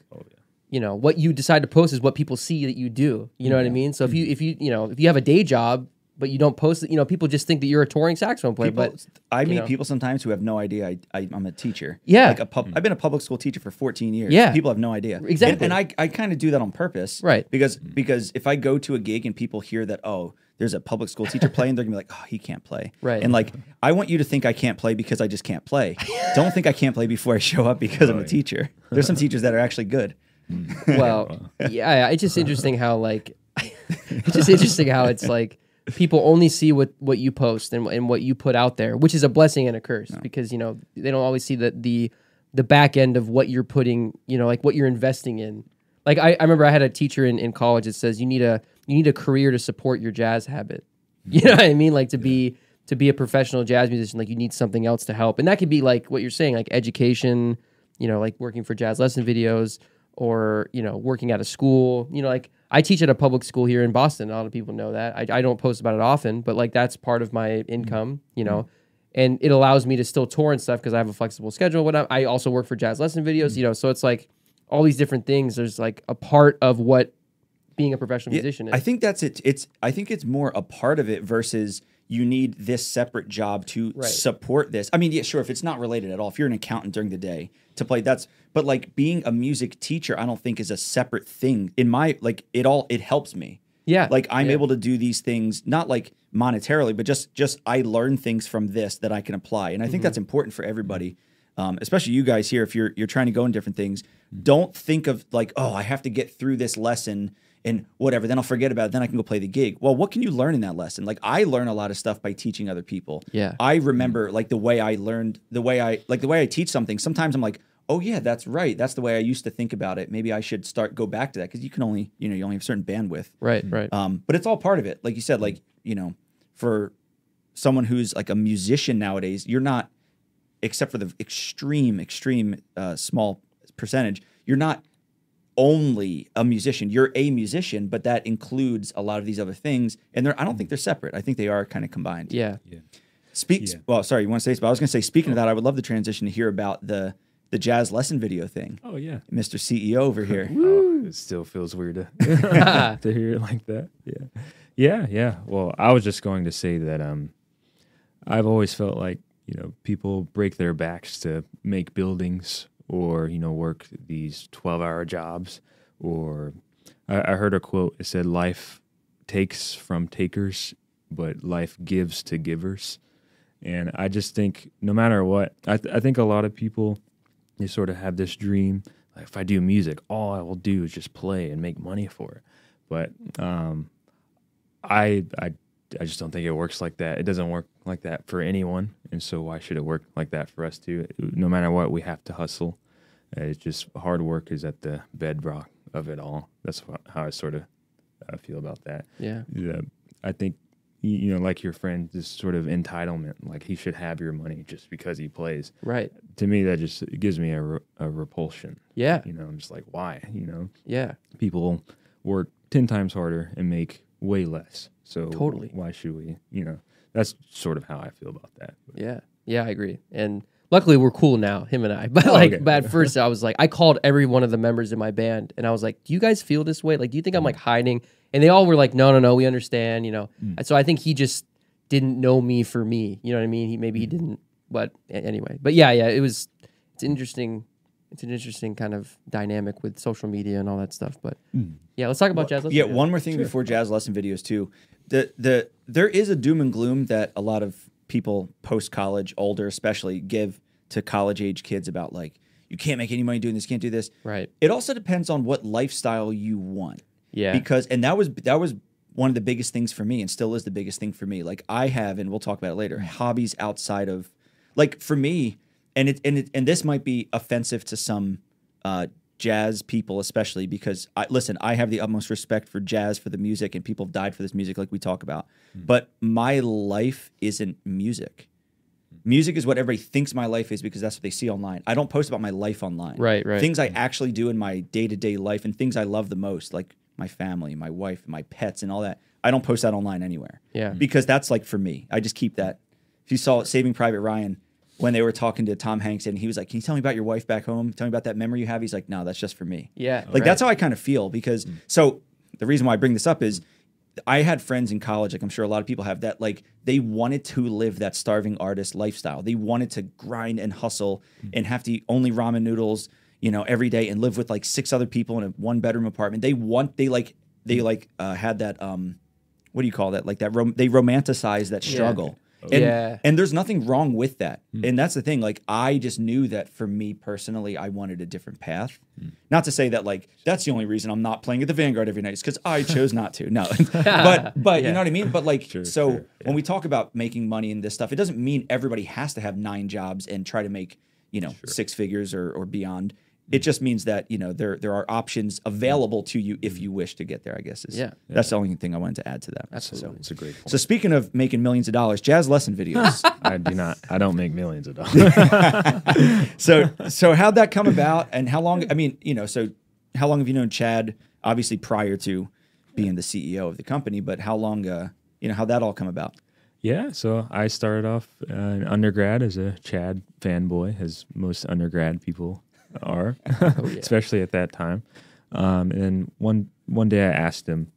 you know, what you decide to post is what people see that you do. You know what I mean? So if you have a day job, but you don't post it, you know, people just think that you're a touring saxophone player. But I meet people sometimes who have no idea I'm a teacher. Yeah. Like I've been a public school teacher for 14 years. Yeah. People have no idea. Exactly. And I kind of do that on purpose. Right. Because if I go to a gig and people hear that, oh, there's a public school teacher playing, they're gonna be like, oh, he can't play. Right. And like, I want you to think I can't play because I just can't play. Don't think I can't play before I show up because I'm a teacher. There's some teachers that are actually good. Well, yeah, it's just interesting how like, it's like, people only see what you post and what you put out there, which is a blessing and a curse because, you know, they don't always see the back end of what you're putting, you know, like what you're investing in. Like I remember I had a teacher in college that says you need a career to support your jazz habit. You know what I mean? Like to be a professional jazz musician, like you need something else to help. And that could be like what you're saying, like education, you know, like working for jazz lesson videos or, you know, working at a school, you know, like I teach at a public school here in Boston. A lot of people know that. I don't post about it often, but like that's part of my income, you know, and it allows me to still tour and stuff because I have a flexible schedule. But I also work for jazz lesson videos, you know, so it's like all these different things. There's like a part of what being a professional musician is. I think that's it. I think it's more a part of it versus you need this separate job to support this. I mean, yeah, sure, if it's not related at all, if you're an accountant during the day to play, but like being a music teacher, I don't think is a separate thing in my, like it helps me. Yeah. Like I'm able to do these things, not like monetarily, but just I learn things from this that I can apply. And I think that's important for everybody. Especially you guys here, if you're trying to go in different things, don't think of like, oh, I have to get through this lesson and whatever, then I'll forget about it, then I can go play the gig. Well, what can you learn in that lesson? Like I learn a lot of stuff by teaching other people. Yeah. I remember like the way I teach something. Sometimes I'm like, oh yeah, that's right. That's the way I used to think about it. Maybe I should go back to that. Cause you can only, you know, you only have a certain bandwidth. Right. Right. But it's all part of it. Like you said, like, you know, for someone who's like a musician nowadays, you're not, except for the extreme small percentage, you're not only a musician. You're a musician, but that includes a lot of these other things. And I don't think they're separate. I think they are kind of combined. Yeah. Yeah. Well, sorry, you want to say this, but I was going to say, speaking of that, I would love the transition to hear about the jazz lesson video thing. Oh, yeah. Mr. CEO over here. Oh, it still feels weird to hear it like that. Yeah. Yeah, yeah. Well, I was just going to say that I've always felt like, you know, people break their backs to make buildings or, you know, work these 12-hour jobs. Or I heard a quote. It said, life takes from takers, but life gives to givers. And I just think no matter what, I think a lot of people, they sort of have this dream, like if I do music, all I will do is just play and make money for it. But I just don't think it works like that. It doesn't work like that for anyone. And so why should it work like that for us too? No matter what, we have to hustle. It's just hard work is at the bedrock of it all. That's how I sort of feel about that. Yeah. I think, you know, like your friend, this sort of entitlement, like he should have your money just because he plays. Right. To me, that just gives me a repulsion. Yeah. You know, I'm just like, why? You know? Yeah. People work 10 times harder and make way less. So totally. Why should we, you know, that's sort of how I feel about that. But. Yeah. Yeah, I agree. And luckily we're cool now, him and I. But like, but at first I was like, I called every one of the members in my band and I was like, do you guys feel this way? Like, do you think I'm like hiding? And they all were like, no, we understand, you know? And so I think he just didn't know me for me. You know what I mean? Maybe he didn't, but anyway. But yeah, it's an interesting kind of dynamic with social media and all that stuff. But yeah, let's talk about jazz lesson. Yeah, one more thing before jazz lesson videos too. There is a doom and gloom that a lot of people post-college, older especially, give to college-age kids about like, you can't make any money doing this, can't do this. Right. It also depends on what lifestyle you want. Yeah. Because, and that was one of the biggest things for me and still is the biggest thing for me. Like I have, and we'll talk about it later, hobbies outside of, like for me, and this might be offensive to some jazz people, especially, because I have the utmost respect for jazz, for the music, and people have died for this music like we talk about. Mm. But my life isn't music. Music is what everybody thinks my life is because that's what they see online. I don't post about my life online. Right, right. Things I actually do in my day-to-day life and things I love the most, like my family, my wife, my pets, and all that, I don't post that online anywhere. Yeah. Because that's like for me. I just keep that. If you saw Saving Private Ryan, when they were talking to Tom Hanks and he was like, "Can you tell me about your wife back home? Tell me about that memory you have." He's like, "No, that's just for me." Yeah. Like that's how I kind of feel because, so the reason why I bring this up is I had friends in college, like I'm sure a lot of people have, that like they wanted to live that starving artist lifestyle. They wanted to grind and hustle and have to eat only ramen noodles, you know, every day and live with like 6 other people in a 1-bedroom apartment. They had that, what do you call that? Like that, they romanticized that struggle. Yeah. And there's nothing wrong with that. Mm. And that's the thing. Like, I just knew that for me personally, I wanted a different path. Mm. Not to say that, like, that's the only reason I'm not playing at the Vanguard every night. It's because I chose not to. No. but you know what I mean? But, like, when we talk about making money and this stuff, it doesn't mean everybody has to have 9 jobs and try to make, you know, 6 figures or beyond. It just means that, you know, there are options available to you if you wish to get there, I guess. That's the only thing I wanted to add to that. Absolutely. It's a great point. So speaking of making millions of dollars, jazz lesson videos. I don't make millions of dollars. So how'd that come about, and how long, how long have you known Chad? Obviously prior to being the CEO of the company, but how long, how'd that all come about? Yeah, so I started off in undergrad as a Chad fanboy, as most undergrad people are, especially at that time. And then one day I asked him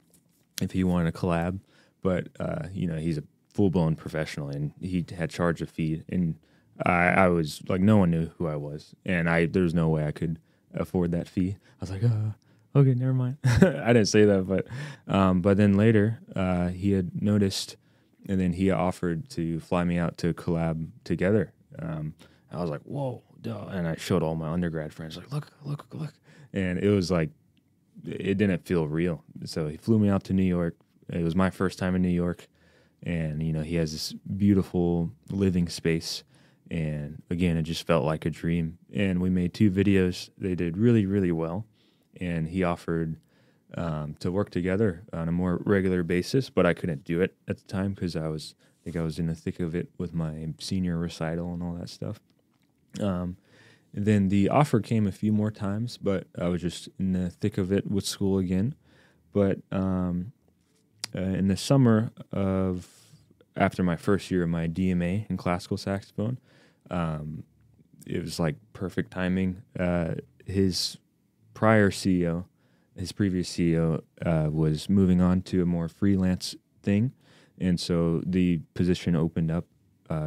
if he wanted to collab, but he's a full-blown professional and he had charge of fee, and I was like, no one knew who I was, and there was no way I could afford that fee. I was like, okay, never mind. I didn't say that, but then later he had noticed, and then he offered to fly me out to collab together. I was like, whoa. And I showed all my undergrad friends, like, look. And it was like, it didn't feel real. So he flew me out to New York. It was my first time in New York. And, he has this beautiful living space. And again, it just felt like a dream. And we made 2 videos. They did really, really well. And he offered to work together on a more regular basis, but I couldn't do it at the time because I think I was in the thick of it with my senior recital and all that stuff. Then the offer came a few more times, but I was just in the thick of it with school again. But in the summer after my first year of my DMA in classical saxophone, it was like perfect timing. His previous CEO, was moving on to a more freelance thing, and so the position opened up,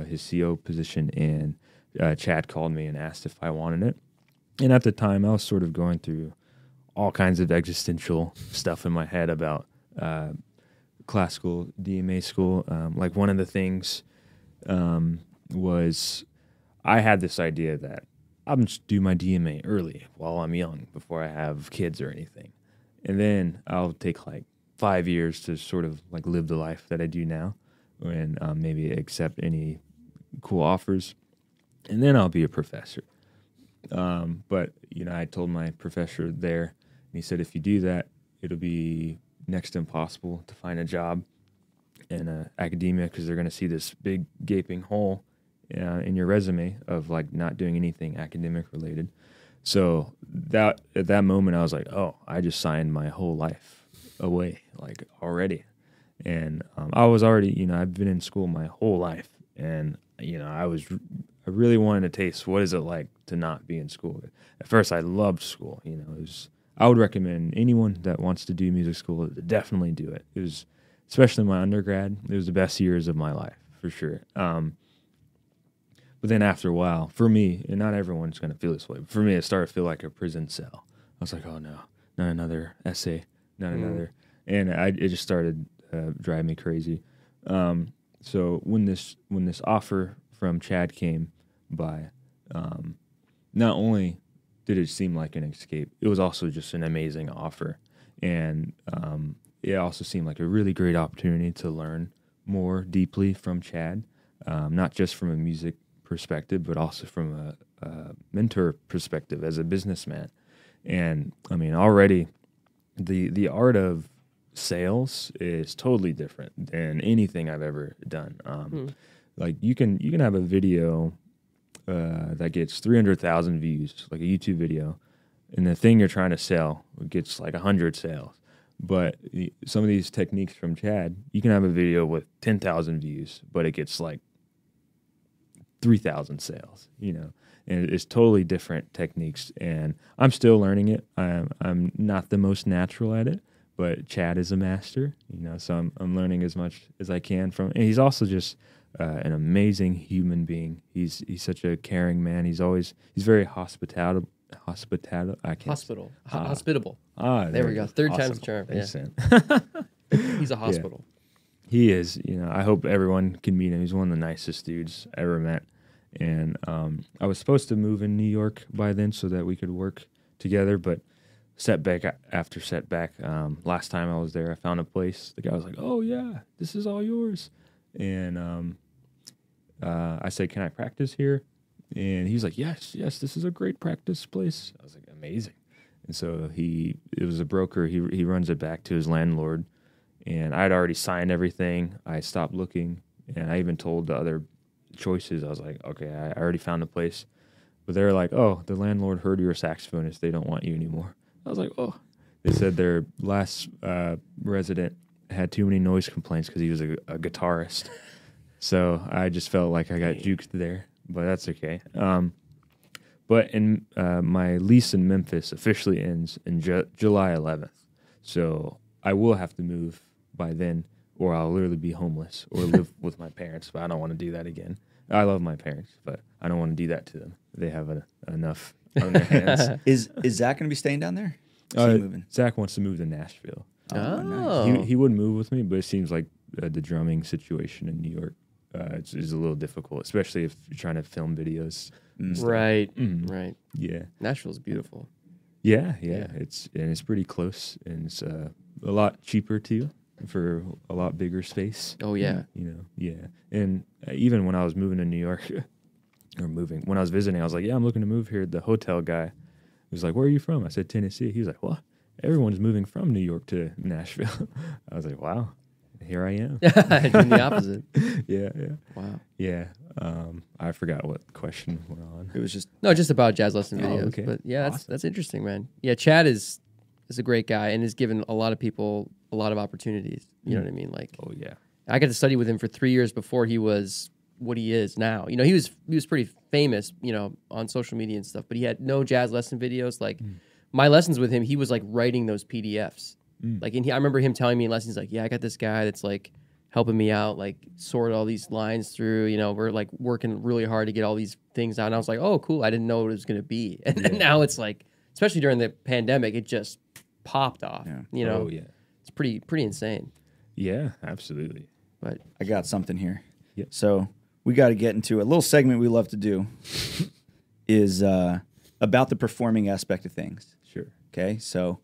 his CEO position, and Chad called me and asked if I wanted it. And at the time, I was sort of going through all kinds of existential stuff in my head about classical DMA school. Like one of the things was I had this idea that I'm just do my DMA early while I'm young before I have kids or anything. And then I'll take like 5 years to sort of like live the life that I do now and maybe accept any cool offers. And then I'll be a professor. But I told my professor there, and he said, if you do that, it'll be next to impossible to find a job in academia because they're going to see this big gaping hole in your resume of, like, not doing anything academic-related. So at that moment, I was like, oh, I just signed my whole life away, like, already. And I was already, I've been in school my whole life, and, I really wanted to taste what is it like to not be in school. At first, I loved school. I would recommend anyone that wants to do music school to definitely do it. It was, especially my undergrad, it was the best years of my life for sure. But then after a while, for me, and not everyone's going to feel this way, but for me, it started to feel like a prison cell. I was like, oh no, not another essay, not another, and it just started driving me crazy. So when this offer from Chad came by, not only did it seem like an escape, it was also just an amazing offer. And it also seemed like a really great opportunity to learn more deeply from Chad, not just from a music perspective, but also from a mentor perspective as a businessman. And I mean, already the art of sales is totally different than anything I've ever done. Like you can have a video that gets 300,000 views, like a YouTube video, and the thing you're trying to sell gets like 100 sales. But some of these techniques from Chad, you can have a video with 10,000 views, but it gets like 3,000 sales, you know, and it's totally different techniques. And I'm still learning it. I'm not the most natural at it, but Chad is a master, you know, so I'm learning as much as I can from, and he's also just an amazing human being. He's such a caring man. He's very hospitable. Hospitable. There we go. Third awesome. Time's charm. Yeah. He's a hospital. Yeah. He is. You know, I hope everyone can meet him. He's one of the nicest dudes I ever met. And I was supposed to move in New York by then so that we could work together, but setback after setback. Last time I was there, I found a place. The guy was like, "Oh yeah, this is all yours." And I said, "Can I practice here?" And he was like, yes, this is a great practice place. I was like, amazing. And so it was a broker. He runs it back to his landlord. And I'd already signed everything. I stopped looking. And I even told the other choices. I was like, okay, I already found a place. But they were like, oh, the landlord heard you're a saxophonist. They don't want you anymore. I was like, oh. They said their last resident had too many noise complaints because he was a guitarist. So I just felt like I got juked there. But that's okay. But in my lease in Memphis officially ends in July 11th. So I will have to move by then, or I'll literally be homeless or live with my parents. But I don't want to do that again. I love my parents, but I don't want to do that to them. They have enough on their hands. Is Zach going to be staying down there? Zach wants to move to Nashville. Oh, nice. He wouldn't move with me, but it seems like the drumming situation in New York is a little difficult, especially if you're trying to film videos. Right, right. Yeah. Nashville's beautiful. Yeah. It's pretty close, and it's a lot cheaper, too, for a lot bigger space. Oh, yeah. You know, yeah. And even when I was moving to New York, when I was visiting, I was like, yeah, I'm looking to move here. The hotel guy was like, where are you from? I said, Tennessee. He was like, what? Everyone's moving from New York to Nashville. I was like, wow. Here I am. Doing the opposite. Yeah. Wow. Yeah. I forgot what question we're on. It was just about jazz lesson videos. Oh, okay. But yeah, awesome. that's interesting, man. Yeah, Chad is a great guy and has given a lot of people a lot of opportunities. You know what I mean? Like, oh yeah. I got to study with him for 3 years before he was what he is now. You know, he was pretty famous, you know, on social media and stuff, but he had no jazz lesson videos. Like my lessons with him, he was like writing those PDFs. Like, and I remember him telling me in lessons, like, yeah, I got this guy that's, like, helping me out, like, sort all these lines through, you know, we're, like, working really hard to get all these things out. And I was like, oh, cool, I didn't know what it was going to be. And then now it's, like, especially during the pandemic, it just popped off, you know? Oh, yeah. It's pretty insane. Yeah, absolutely. But I got something here. Yep. So we got to get into a little segment we love to do is about the performing aspect of things. Okay, so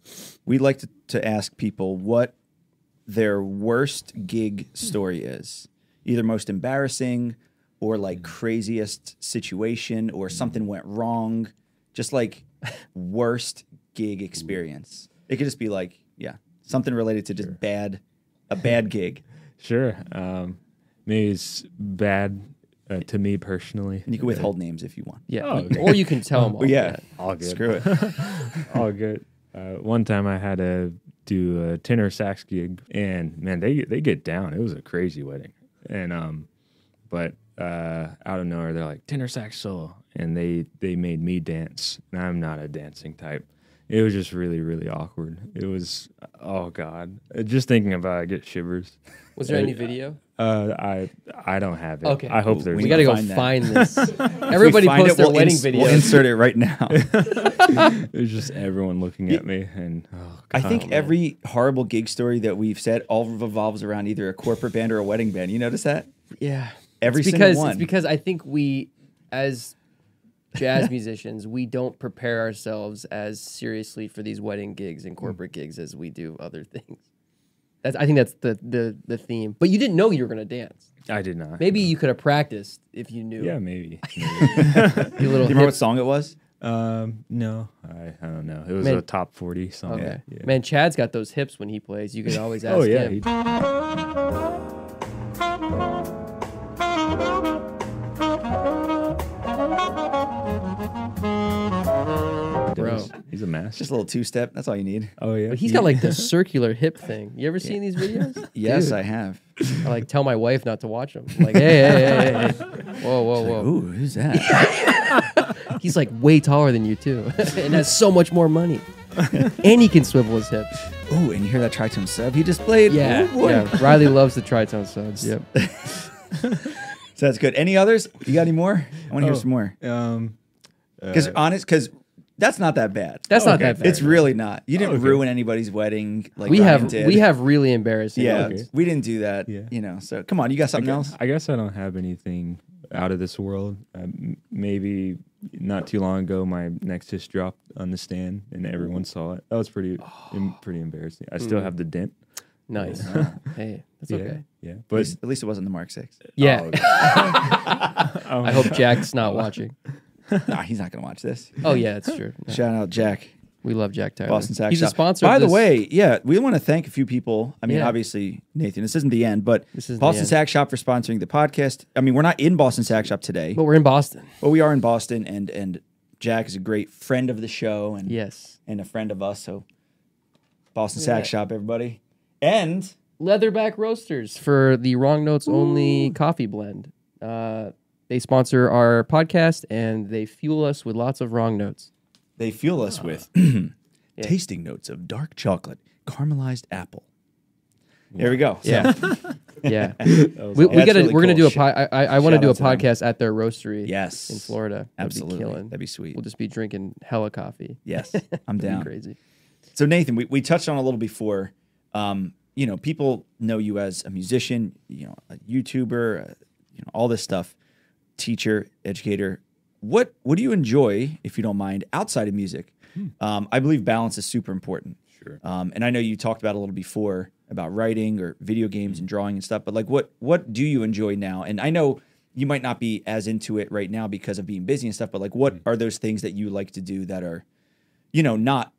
we like to ask people what their worst gig story is, either most embarrassing or like craziest situation or something went wrong, just like worst gig experience. It could just be like, something related to just a bad gig. Sure. Maybe it's bad to me personally. And you can withhold names if you want. Yeah. Oh, okay. Or you can tell them all. Yeah. All good. Screw it. All good. One time I had to do a tenor sax gig, and man, they get down. It was a crazy wedding. And but out of nowhere they're like, tenor sax solo, and they made me dance, and I'm not a dancing type. It was just really, really awkward. It was, oh God. Just thinking about it, I get shivers. Was there any video? I don't have it. Okay. I hope there's. We gotta go find this. Everybody post their wedding video. We'll insert it right now. It was just everyone looking at me, and I think every horrible gig story that we've said all revolves around either a corporate band or a wedding band. You notice that? Yeah. Every single one. It's because I think we, as jazz musicians, we don't prepare ourselves as seriously for these wedding gigs and corporate gigs as we do other things. I think that's the theme. But you didn't know you were going to dance. I did not. Maybe you could have practiced if you knew. Yeah, maybe. Do you remember what song it was? No, I don't know. It was a top 40 song. Okay. Yeah, yeah. Man, Chad's got those hips when he plays. You can always ask him. Bro, he's a master. Just a little two-step. That's all you need. Oh yeah. But he's got like the circular hip thing. You ever seen these videos? Yes, dude. I have. I like tell my wife not to watch them. I'm like, hey. Whoa. Like, ooh, who's that? He's like way taller than you too, and has so much more money, and he can swivel his hips. Ooh, and you hear that tritone sub he just played? Yeah, ooh, yeah. Riley loves the tritone subs. Yep. So that's good. Any others? You got any more? I want to hear some more. Because that's not that bad. That's not that bad. It's really not. You didn't ruin anybody's wedding. Like we have really embarrassing. Yeah, we didn't do that. Yeah. You know. So come on, you got something else? I guess I don't have anything out of this world. Maybe not too long ago, my next disc dropped on the stand, and everyone saw it. That was pretty embarrassing. I still have the dent. Nice. Hey, that's okay. Yeah, but at least it wasn't the Mark VI. Yeah. Oh, okay. I hope Jack's not watching. Nah, he's not gonna watch this. Oh yeah, that's true. No. Shout out Jack. We love Jack Tyler. Boston Sax Shop. He's a sponsor. By the way, yeah, we want to thank a few people. I mean, obviously, Nathan, this isn't the end, but Boston Sax Shop for sponsoring the podcast. I mean, we're not in Boston Sax Shop today, but we're in Boston. But we are in Boston, and Jack is a great friend of the show, and and a friend of us. So, Boston Sax Shop, everybody, and Leatherback Roasters for the Wrong Notes Only coffee blend. They sponsor our podcast, and they fuel us with lots of wrong notes. They fuel us with tasting notes of dark chocolate, caramelized apple. There we go. Yeah, We're gonna do a. I want to do a podcast at their roastery. Yes, in Florida. Absolutely, that'd be sweet. We'll just be drinking hella coffee. Yes, I'm down. Crazy. So Nathan, we touched on a little before. You know, people know you as a musician. You know, a YouTuber. You know, all this stuff. Teacher, educator. What do you enjoy, if you don't mind, outside of music? I believe balance is super important. Sure. And I know you talked about a little before about writing or video games and drawing and stuff, but like what do you enjoy now? And I know you might not be as into it right now because of being busy and stuff, but like what are those things that you like to do that are, you know, not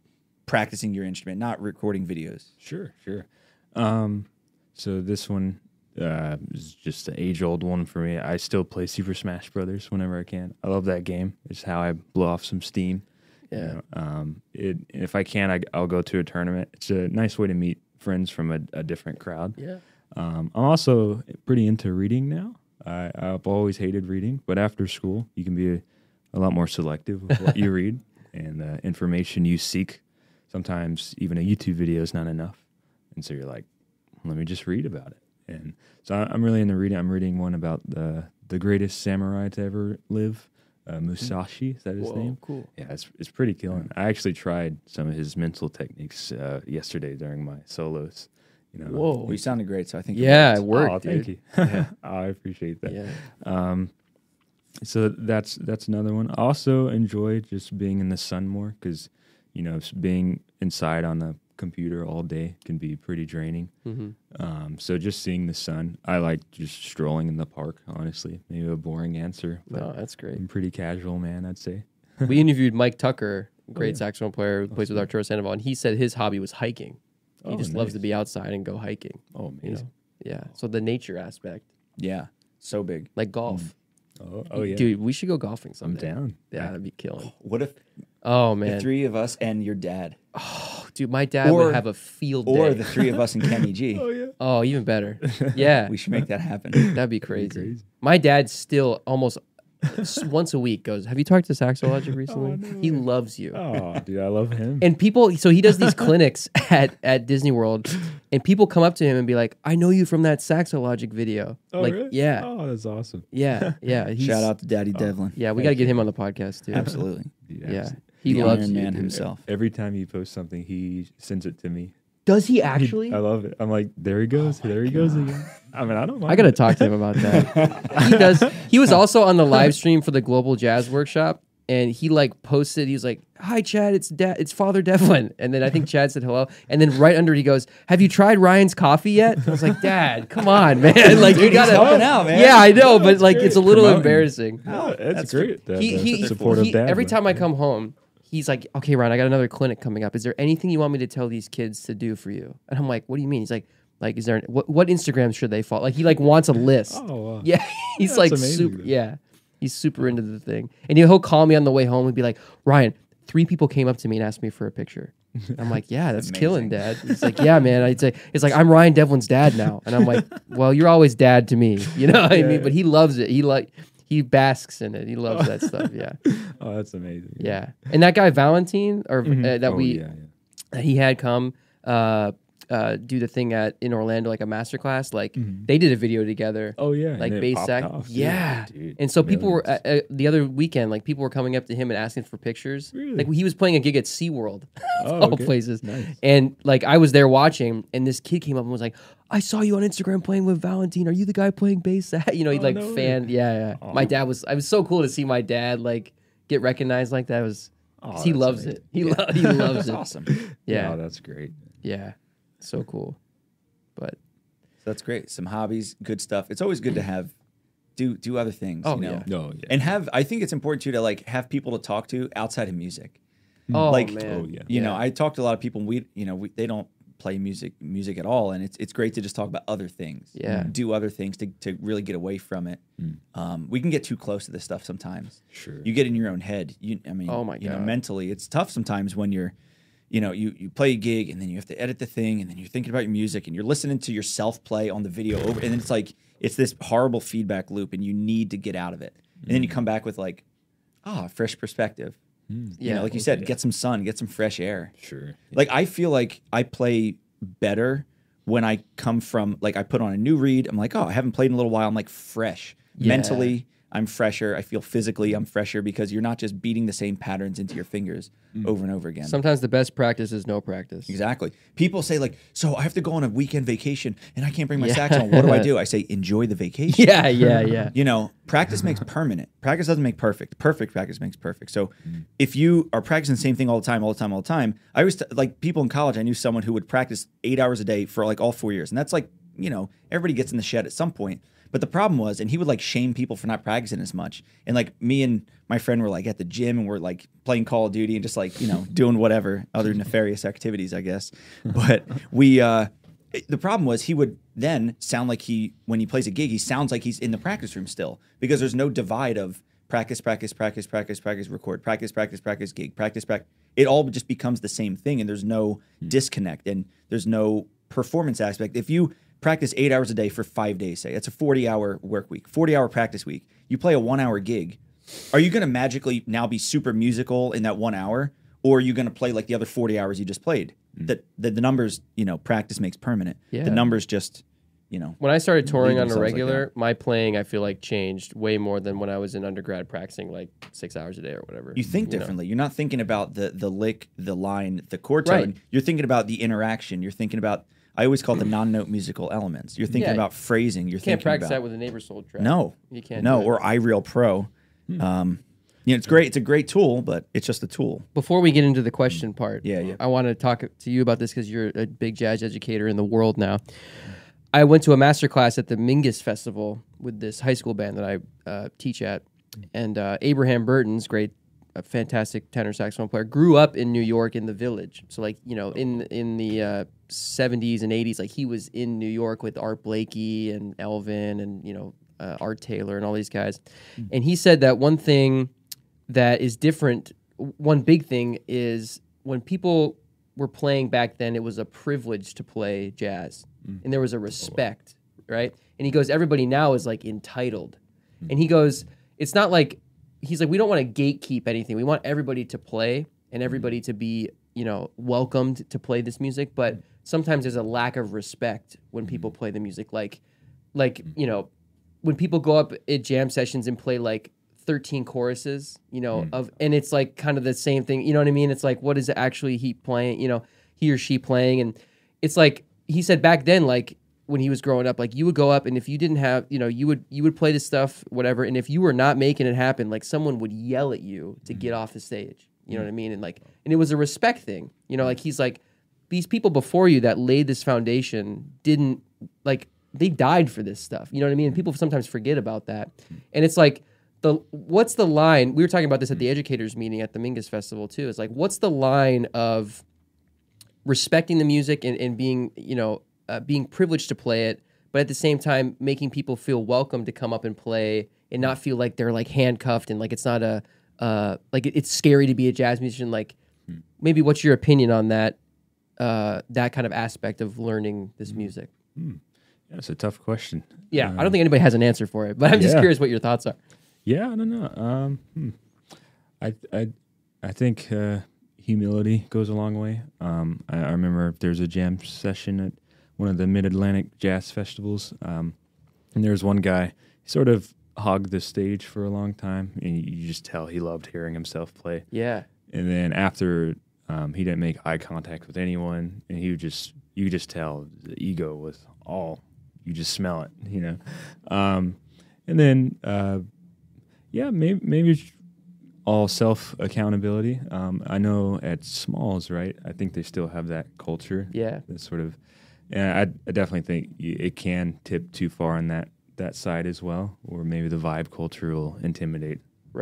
practicing your instrument, not recording videos? Sure. So this one... it's just an age-old one for me. I still play Super Smash Brothers whenever I can. I love that game. It's how I blow off some steam. Yeah. You know, if I can, I'll go to a tournament. It's a nice way to meet friends from a different crowd. Yeah. I'm also pretty into reading now. I've always hated reading, but after school, you can be a lot more selective with what you read and the information you seek. Sometimes even a YouTube video is not enough. And so you're like, let me just read about it. And so I'm really into reading. I'm reading one about the greatest samurai to ever live, Musashi. Is that his name? Cool. Yeah, it's pretty killing. I actually tried some of his mental techniques yesterday during my solos. You know, well, you sounded great, so I think it worked. Oh, thank you. Yeah. I appreciate that. Yeah. So that's another one. I also enjoy just being in the sun more because you know being inside on the computer all day can be pretty draining. So just seeing the sun, I like just strolling in the park, honestly. Maybe a boring answer. No, that's great. I'm pretty casual, man, I'd say. We interviewed Mike Tucker, great saxophone player who plays with Arturo Sandoval, and he said his hobby was hiking. He just loves to be outside and go hiking. Oh, man. You know? Yeah. So the nature aspect. Yeah. So big. Like golf. Oh, yeah. Dude, we should go golfing someday. I'm down. Yeah, that'd be killing. What if... Oh, man. The three of us and your dad. Oh, dude, my dad would have a field day. Or the three of us and Kenny G. Oh, yeah. Oh, even better. Yeah. We should make that happen. That'd be crazy. My dad still almost once a week goes, have you talked to Saxologic recently? Oh, no. He loves you. Oh, dude, I love him. And people, so he does these clinics at Disney World, and people come up to him and be like, I know you from that Saxologic video. Oh, like, really? Yeah. Oh, that's awesome. Yeah. Shout out to Daddy Devlin. Yeah, we got to get him on the podcast, too. Absolutely. Yeah. He loves you, man, himself. Every time you post something, he sends it to me. Does he actually? I love it. I'm like, there he goes. Oh, there he goes again. I mean, I don't mind. I got to talk to him about that. He was also on the live stream for the Global Jazz Workshop, And he like posted, he was like, "Hi Chad, it's Father Devlin." And then I think Chad said hello. And then right under it, he goes, "Have you tried Ryan's coffee yet?" And I was like, "Dad, come on, man! Like dude, you gotta help out, man." Yeah, I know, but like it's a little embarrassing. No, that's great. Dad, he supportive dad. Every time I come home, he's like, "Okay, Ryan, I got another clinic coming up. Is there anything you want me to tell these kids to do for you?" And I'm like, "What do you mean?" He's like, is there what Instagram should they follow?" Like he like wants a list. Oh, wow. Yeah, he's like amazing, super. Dude. Yeah. He's super into the thing. And he'll call me on the way home and be like, "Ryan, 3 people came up to me and asked me for a picture." I'm like, "Yeah, that's amazing. Killing, Dad." He's like, "Yeah, man." I'd say, it's like, "I'm Ryan Devlin's dad now." And I'm like, "Well, you're always dad to me." You know what I mean? Yeah. But he loves it. He basks in it. He loves that stuff. Yeah. Oh, that's amazing. Yeah. And that guy, Valentine, or that he had come do the thing in Orlando, like a master class. Like they did a video together. Oh yeah, like bass sack. Yeah, dude, and so millions. People were the other weekend. Like people were coming up to him and asking for pictures. Really? Like he was playing a gig at SeaWorld, places. Nice. And like I was there watching, and this kid came up and was like, "I saw you on Instagram playing with Valentine. Are you the guy playing bass sack?" You know, he fanned. Yeah. Oh. My dad was. It was so cool to see my dad like get recognized like that. It was he loves amazing. It. He loves that's it. Awesome. Yeah, wow, that's great. Yeah. So cool, but that's great. Some hobbies, good stuff. It's always good to have do other things. Oh, you know? Yeah. No, yeah. And I think it's important too to like have people to talk to outside of music. Oh, like, man. Oh, yeah. You know, I talked to a lot of people. And they don't play music at all, and it's great to just talk about other things. Yeah, do other things to really get away from it. Mm. We can get too close to this stuff sometimes. Sure, you get in your own head. Oh my God. You know, mentally, it's tough sometimes when you're. You know, you play a gig and then you have to edit the thing and then you're thinking about your music and you're listening to yourself play on the video over and then it's like it's this horrible feedback loop and you need to get out of it. And then you come back with like, fresh perspective. Mm. Yeah, you know, like you said, get some sun, get some fresh air. Sure. Yeah. Like I feel like I play better when I come from like I put on a new read. I'm like, I haven't played in a little while. I'm like fresh. Yeah. Mentally, I'm fresher. I feel physically I'm fresher because you're not just beating the same patterns into your fingers over and over again. Sometimes the best practice is no practice. Exactly. People say like, so I have to go on a weekend vacation and I can't bring my sax on. What do? I say, enjoy the vacation. Yeah. You know, practice makes permanent. Practice doesn't make perfect. Perfect practice makes perfect. So if you are practicing the same thing all the time, I always like people in college, I knew someone who would practice 8 hours a day for like all 4 years. And that's like, you know, everybody gets in the shed at some point. But the problem was, and he would like shame people for not practicing as much. And like me and my friend were like at the gym and we're like playing Call of Duty and just like, you know, doing whatever other nefarious activities, I guess. But the problem was he would then sound like when he plays a gig, he sounds like he's in the practice room still because there's no divide of practice, record, practice, gig, practice. It all just becomes the same thing and there's no disconnect and there's no performance aspect. If you practice 8 hours a day for 5 days, say. That's a 40-hour work week, 40-hour practice week. You play a 1 hour gig. Are you going to magically now be super musical in that 1 hour, or are you going to play like the other 40 hours you just played? The numbers, you know, practice makes permanent. Yeah. The numbers just, you know. When I started touring on a regular, like my playing, I feel like, changed way more than when I was in undergrad practicing like 6 hours a day or whatever. You think differently. You know? You're not thinking about the lick, the line, the chord tone. Right. You're thinking about the interaction. You're thinking about... I always call it the non-note musical elements. You're thinking about phrasing. You're thinking about... You can't practice that with a neighbor's soul track. No. You can't. No, or iReal Pro. Hmm. You know, it's great. It's a great tool, but it's just a tool. Before we get into the question part, I want to talk to you about this because you're a big jazz educator in the world now. I went to a master class at the Mingus Festival with this high school band that I teach at, and Abraham Burton's great... a fantastic tenor saxophone player, grew up in New York in the Village. So like, you know, in the 70s and 80s, like he was in New York with Art Blakey and Elvin and, you know, Art Taylor and all these guys. Mm-hmm. And he said that one thing that is different, one big thing is when people were playing back then, it was a privilege to play jazz. Mm-hmm. And there was a respect, right? And he goes, everybody now is like entitled. Mm-hmm. And he goes, it's not like... He's like, we don't want to gatekeep anything. We want everybody to play and everybody to be, you know, welcomed to play this music. But sometimes there's a lack of respect when people play the music. Like you know, when people go up at jam sessions and play like 13 choruses, you know, of and it's like kind of the same thing. You know what I mean? It's like, what is actually he playing? You know, he or she playing? And it's like he said back then, like when he was growing up, like, you would go up and if you didn't have, you know, you would play this stuff, whatever, and if you were not making it happen, like, someone would yell at you to get off the stage. You know what I mean? And like, and it was a respect thing. You know, like, he's like, these people before you that laid this foundation didn't, like, they died for this stuff. You know what I mean? And people sometimes forget about that. And it's like, what's the line? We were talking about this at the educators meeting at the Mingus Festival too. It's like, what's the line of respecting the music and being, you know, being privileged to play it, but at the same time making people feel welcome to come up and play and not feel like they're like handcuffed and like it's not a like it's scary to be a jazz musician. Like, maybe what's your opinion on that that kind of aspect of learning this music? That's a tough question. Yeah, I don't think anybody has an answer for it, but I'm just curious what your thoughts are. Yeah, I don't know. I think humility goes a long way. I remember there's a jam session at one of the Mid-Atlantic jazz festivals, and there was one guy, he sort of hogged the stage for a long time, and you just tell he loved hearing himself play. Yeah. And then after, he didn't make eye contact with anyone, and he would just, you just tell the ego was all, you just smell it, you know. And then, yeah, maybe it's all self-accountability. I know at Smalls, right, I think they still have that culture. Yeah. That sort of, and I definitely think it can tip too far on that side as well, or maybe the vibe culture will intimidate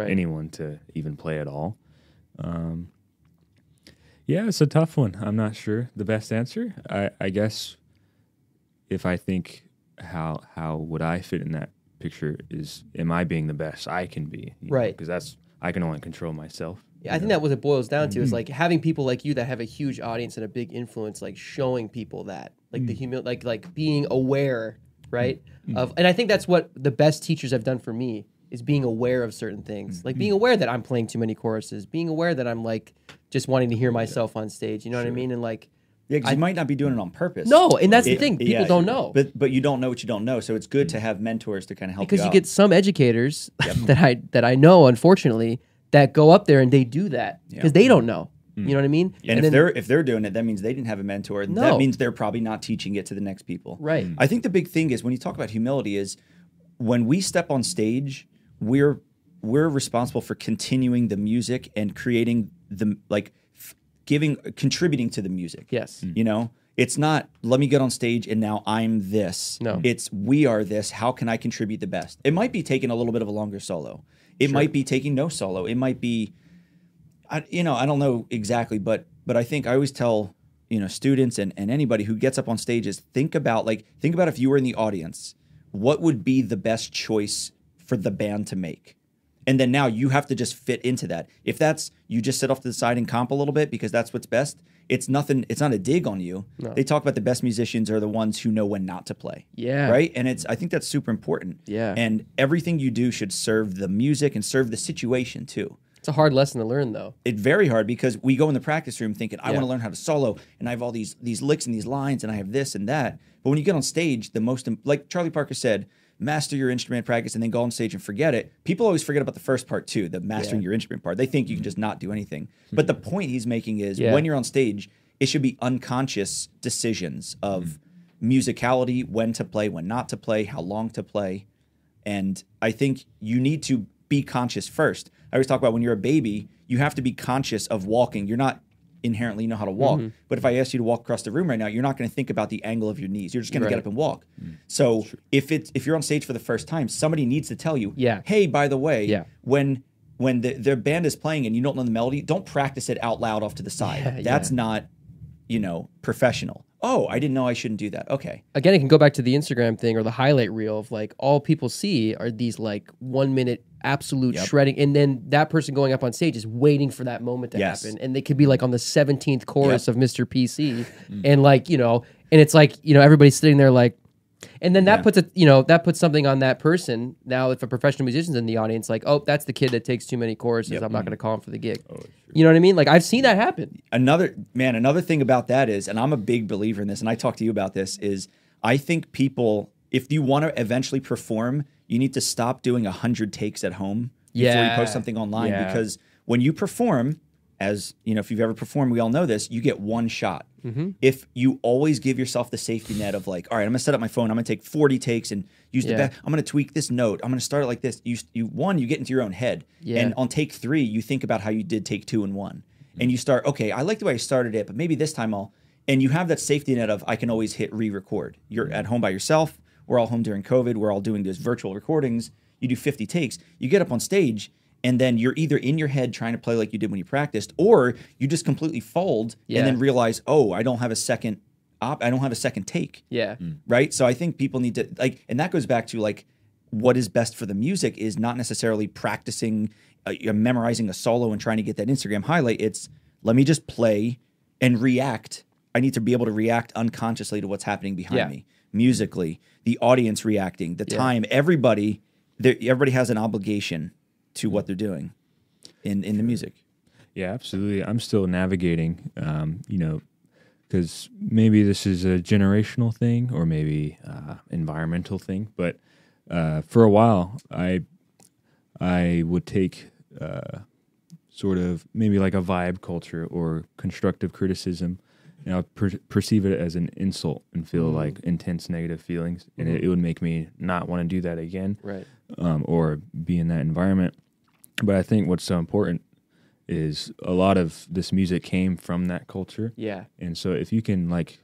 anyone to even play at all. Yeah, it's a tough one. I'm not sure the best answer. I guess if I think how would I fit in that picture is, am I being the best I can be? Right. Because I can only control myself. Yeah, I think that what it boils down to is like having people like you that have a huge audience and a big influence, like showing people that, like the like being aware, right? Of, and I think that's what the best teachers have done for me is being aware of certain things, like being aware that I'm playing too many choruses, being aware that I'm like just wanting to hear myself on stage. You know what I mean? And like, yeah, because you might not be doing it on purpose. No, and that's the thing. People don't know. But you don't know what you don't know, so it's good to have mentors to kind of help you out. Because you get some educators that I know, unfortunately, that go up there and they do that because they don't know. You know what I mean? And if they're doing it, that means they didn't have a mentor. No. That means they're probably not teaching it to the next people. Right. I think the big thing is when you talk about humility is when we step on stage, we're responsible for continuing the music and creating the like. Contributing to the music. Yes. You know, it's not, let me get on stage and now I'm this. No. It's, we are this. How can I contribute the best? It might be taking a little bit of a longer solo. It might be taking no solo. It might be, I don't know exactly, but I think I always tell, students and anybody who gets up on stage is think about if you were in the audience, what would be the best choice for the band to make? And then now you have to just fit into that. If that's, you just sit off to the side and comp a little bit because that's what's best, it's nothing, it's not a dig on you. No. They talk about the best musicians are the ones who know when not to play. Yeah. Right? And I think that's super important. Yeah. And everything you do should serve the music and serve the situation too. It's a hard lesson to learn though. It's very hard because we go in the practice room thinking, I want to learn how to solo and I have all these licks and these lines and I have this and that. But when you get on stage, the most, like Charlie Parker said, master your instrument practice and then go on stage and forget it. People always forget about the first part too, the mastering your instrument part. They think you can just not do anything. But the point he's making is when you're on stage, it should be unconscious decisions of musicality, when to play, when not to play, how long to play. And I think you need to be conscious first. I always talk about when you're a baby, you have to be conscious of walking. You're not inherently know how to walk. But if I asked you to walk across the room right now, you're not going to think about the angle of your knees. You're just going to get up and walk. So if you're on stage for the first time, somebody needs to tell you, hey, by the way, when their band is playing and you don't know the melody, don't practice it out loud off to the side. That's not, professional. Oh, I didn't know I shouldn't do that. Okay. Again, I can go back to the Instagram thing or the highlight reel of like all people see are these like 1 minute absolute shredding. And then that person going up on stage is waiting for that moment to happen. And they could be like on the 17th chorus of Mr. PC and like, and it's like, everybody's sitting there like, and then that puts a, that puts something on that person. Now, if a professional musician's in the audience, like, oh, that's the kid that takes too many choruses. I'm not going to call him for the gig. Oh, sure. You know what I mean? Like I've seen that happen. Another thing about that is, and I'm a big believer in this, and I talk to you about this, is I think people, if you want to eventually perform, you need to stop doing 100 takes at home before you post something online because when you perform as you know, if you've ever performed, we all know this, you get one shot. Mm-hmm. If you always give yourself the safety net of like, all right, I'm gonna set up my phone, I'm gonna take 40 takes and use the best, I'm gonna tweak this note, I'm gonna start it like this. You get into your own head. Yeah. And on take 3, you think about how you did take 2 and 1. Mm-hmm. And you start, okay, I like the way I started it, but maybe this time I'll, and you have that safety net of I can always hit re-record. You're at home by yourself, we're all home during COVID, we're all doing these virtual recordings, you do 50 takes, you get up on stage, and then you're either in your head trying to play like you did when you practiced, or you just completely fold and then realize, oh, I don't have a second I don't have a second take. Yeah. Mm. Right? So I think people need to, like, and that goes back to like what is best for the music is not necessarily practicing, memorizing a solo and trying to get that Instagram highlight. It's let me just play and react. I need to be able to react unconsciously to what's happening behind me. Musically, the audience reacting, the time, everybody has an obligation to what they're doing in the music. Yeah, absolutely. I'm still navigating, you know, because maybe this is a generational thing or maybe environmental thing. But for a while, I would take sort of maybe like a vibe culture or constructive criticism, and I would perceive it as an insult and feel like intense negative feelings. And it would make me not want to do that again, right? Or be in that environment. But I think what's so important is a lot of this music came from that culture. Yeah. And so if you can like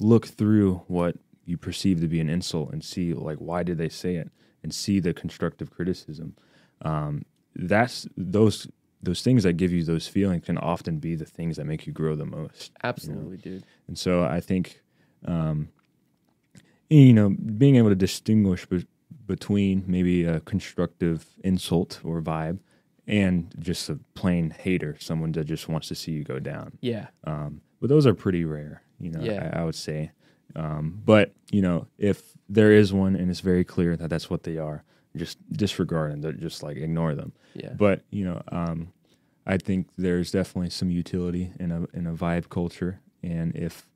look through what you perceive to be an insult and see like why did they say it and see the constructive criticism, that's those things that give you those feelings can often be the things that make you grow the most. Absolutely, you know? Dude. And so I think, you know, being able to distinguish between maybe a constructive insult or vibe and just a plain hater, someone that just wants to see you go down. Yeah. But those are pretty rare, you know, I would say. But, you know, if there is one and it's very clear that that's what they are, just disregard and just like ignore them. Yeah. But, you know, I think there's definitely some utility in a vibe culture. And if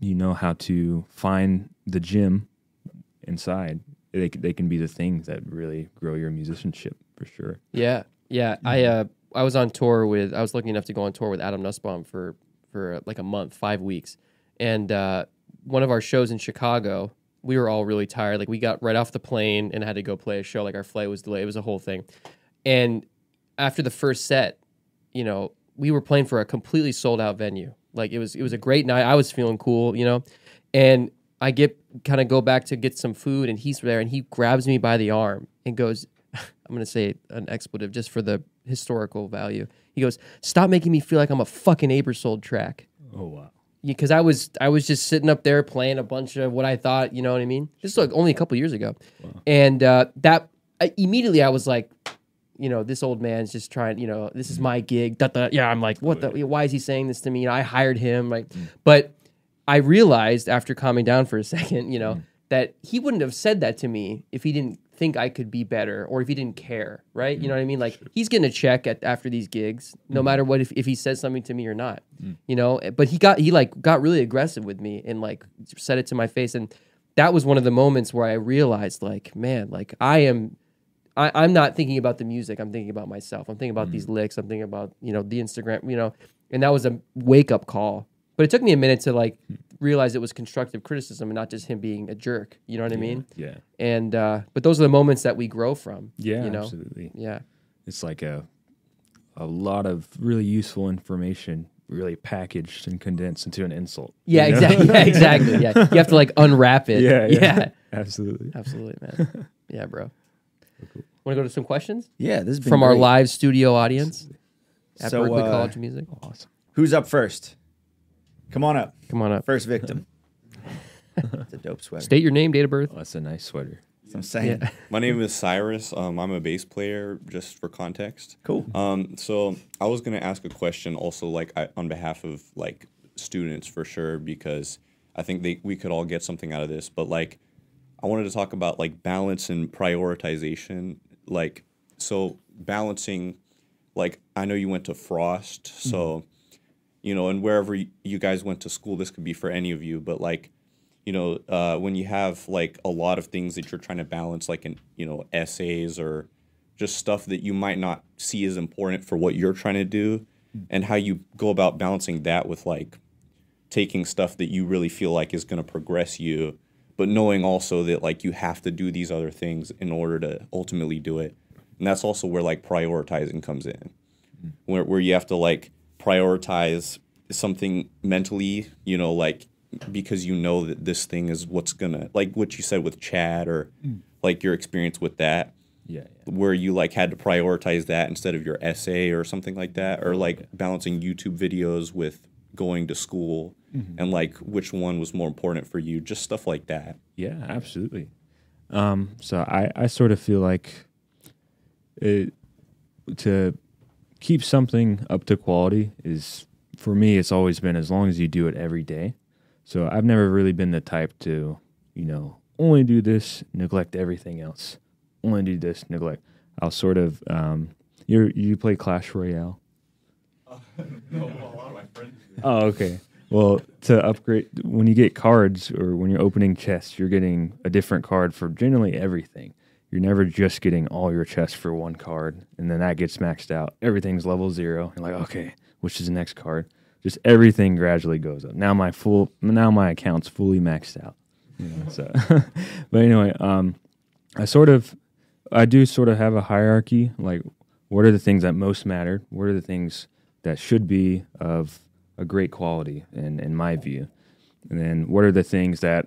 you know how to find the gym inside, they can be the things that really grow your musicianship for sure. Yeah, yeah. I was on tour with, I was lucky enough to go on tour with Adam Nussbaum for like a month, 5 weeks, and one of our shows in Chicago, we were all really tired. Like we got right off the plane and had to go play a show. Like our flight was delayed. It was a whole thing. And after the first set, you know, we were playing for a completely sold out venue. Like it was a great night. I was feeling cool, you know, and I go back to get some food, and he's there, and he grabs me by the arm and goes, I'm going to say an expletive just for the historical value. He goes, "Stop making me feel like I'm a fucking Abersold track." Oh, wow. Because yeah, I was just sitting up there playing a bunch of what I thought, you know what I mean? This was like only a couple years ago. Wow. And immediately I was like, you know, this old man's just trying, you know, this is my gig. Yeah, I'm like, what the? Why is he saying this to me? You know, I hired him. Like, but I realized after calming down for a second, you know, that he wouldn't have said that to me if he didn't think I could be better or if he didn't care, right? Mm. You know what I mean? Like, he's getting a check after these gigs, no matter what, if he says something to me or not, you know? But he got really aggressive with me and, like, said it to my face. And that was one of the moments where I realized, like, man, like, I'm not thinking about the music. I'm thinking about myself. I'm thinking about these licks. I'm thinking about, you know, the Instagram, you know? And that was a wake-up call. But it took me a minute to like realize it was constructive criticism and not just him being a jerk. You know what I mean? Yeah. And but those are the moments that we grow from. Yeah, you know? Absolutely. Yeah. It's like a lot of really useful information really packaged and condensed into an insult. Yeah, you know? Exactly. Yeah, exactly. Yeah, you have to like unwrap it. Yeah. Yeah. Yeah. Absolutely. Absolutely, man. Yeah, bro. Cool. Want to go to some questions? Yeah, this has been from great. Our live studio audience at Berklee College of Music. Awesome. Who's up first? Come on up. Come on up. First victim. It's a dope sweater. State your name, date of birth. Oh, that's a nice sweater. That's what I'm saying. Yeah. My name is Cyrus. I'm a bass player, just for context. Cool. So I was going to ask a question also, like, on behalf of, like, students for sure, because I think we could all get something out of this. But, like, I wanted to talk about, like, balance and prioritization. Like, so balancing, like, I know you went to Frost, so... You know, and wherever you guys went to school, this could be for any of you, but, like, you know, when you have, like, a lot of things that you're trying to balance, like, in, you know, essays or just stuff that you might not see as important for what you're trying to do, and how you go about balancing that with like taking stuff that you really feel like is going to progress you, but knowing also that like you have to do these other things in order to ultimately do it. And that's also where like prioritizing comes in, where you have to like prioritize something mentally, you know, like because you know that this thing is what's gonna, like what you said with Chad or like your experience with that. Yeah, yeah. Where you like had to prioritize that instead of your essay or something like that, or like balancing YouTube videos with going to school and like which one was more important for you, just stuff like that. Yeah, absolutely. So I sort of feel like it, to keep something up to quality is, for me, it's always been as long as you do it every day. So I've never really been the type to, you know, only do this, neglect everything else. Only do this, neglect. I'll sort of, you play Clash Royale? No, a lot of my friends do. Oh, okay. Well, to upgrade, when you get cards or when you're opening chests, you're getting a different card for generally everything. You're never just getting all your chests for one card, and then that gets maxed out. Everything's level zero. You're like, okay, which is the next card? Just everything gradually goes up. Now my account's fully maxed out. You know, so, but anyway, I do sort of have a hierarchy, like what are the things that most mattered? What are the things that should be of a great quality in my view? And then what are the things that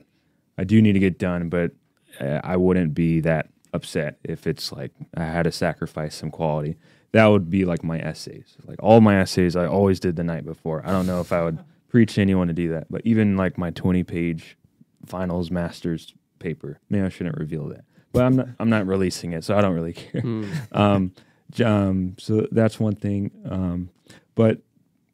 I do need to get done, but I wouldn't be that upset if it's like I had to sacrifice some quality. That would be like my essays. Like all my essays I always did the night before. I don't know if I would preach to anyone to do that, but even like my 20-page finals master's paper, maybe I shouldn't reveal that. But I'm not releasing it, so I don't really care. So that's one thing. But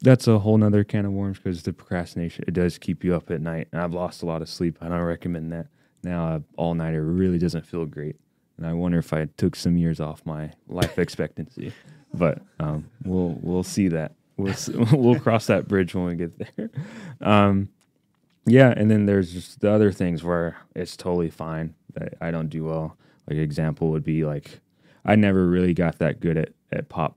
that's a whole nother can of worms, because the procrastination, it does keep you up at night. And I've lost a lot of sleep. I don't recommend that. Now all-nighter really doesn't feel great. And I wonder if I took some years off my life expectancy. But we'll see that. We'll cross that bridge when we get there. Yeah, and then there's just the other things where it's totally fine that I don't do well. Like example would be like I never really got that good at pop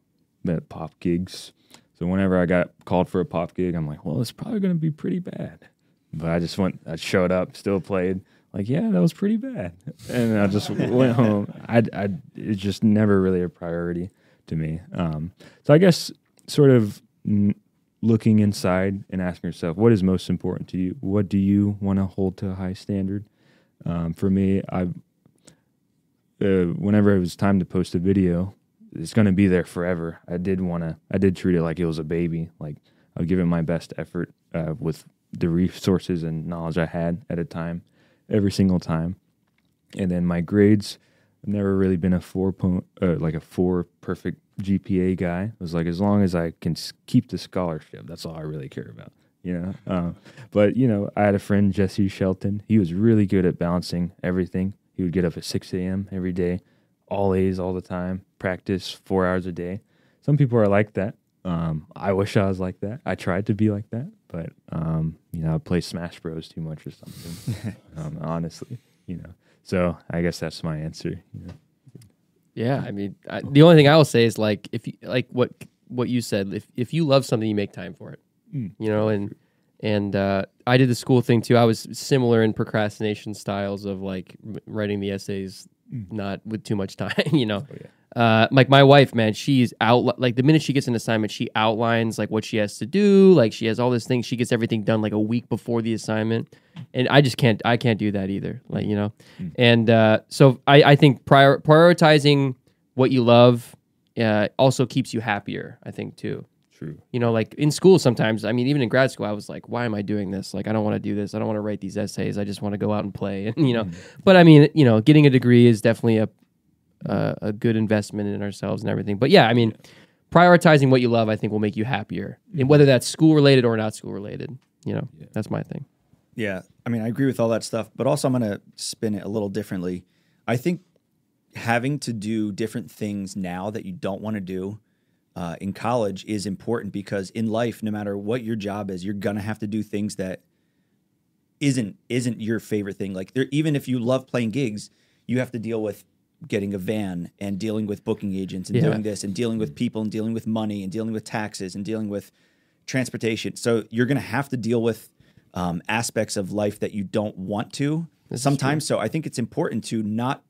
gigs. So whenever I got called for a pop gig, I'm like, well, it's probably gonna be pretty bad. But I showed up, still played. Like, yeah, that was pretty bad. And I just went home. It's just never really a priority to me. So I guess sort of looking inside and asking yourself, what is most important to you? What do you want to hold to a high standard? For me, whenever it was time to post a video, it's going to be there forever. I did treat it like it was a baby. Like I'll give it my best effort with the resources and knowledge I had at a time, every single time. And then my grades, I've never really been a four perfect GPA guy. It was like, as long as I can keep the scholarship, that's all I really care about. You know, but you know, I had a friend, Jesse Shelton. He was really good at balancing everything. He would get up at 6 a.m. every day, all A's all the time, practice 4 hours a day. Some people are like that. I wish I was like that. I tried to be like that, but you know, I play Smash Bros too much or something. Honestly, you know. So I guess that's my answer. You know? Yeah, I mean, the only thing I will say is like if you, like what you said, if you love something, you make time for it. You know, and I did the school thing too. I was similar in procrastination styles of like writing the essays, not with too much time, you know. Oh, yeah. Like my wife, man, she's out, like the minute she gets an assignment, she outlines like what she has to do. Like she has all this thing. She gets everything done like a week before the assignment. And I just can't, I can't do that either. Like, you know, and so I think prioritizing what you love also keeps you happier, I think too. You know, like in school sometimes, I mean, even in grad school, I was like, why am I doing this? Like, I don't want to do this. I don't want to write these essays. I just want to go out and play, and, you know. But I mean, you know, getting a degree is definitely a good investment in ourselves and everything. But yeah, I mean, prioritizing what you love, I think will make you happier. And whether that's school related or not school related, you know, that's my thing. Yeah. I mean, I agree with all that stuff, but also I'm going to spin it a little differently. I think having to do different things now that you don't want to do in college is important, because in life, no matter what your job is, you're going to have to do things that isn't your favorite thing. Like even if you love playing gigs, you have to deal with getting a van and dealing with booking agents and doing this and dealing with people and dealing with money and dealing with taxes and dealing with transportation. So you're going to have to deal with aspects of life that you don't want to sometimes. So I think it's important to not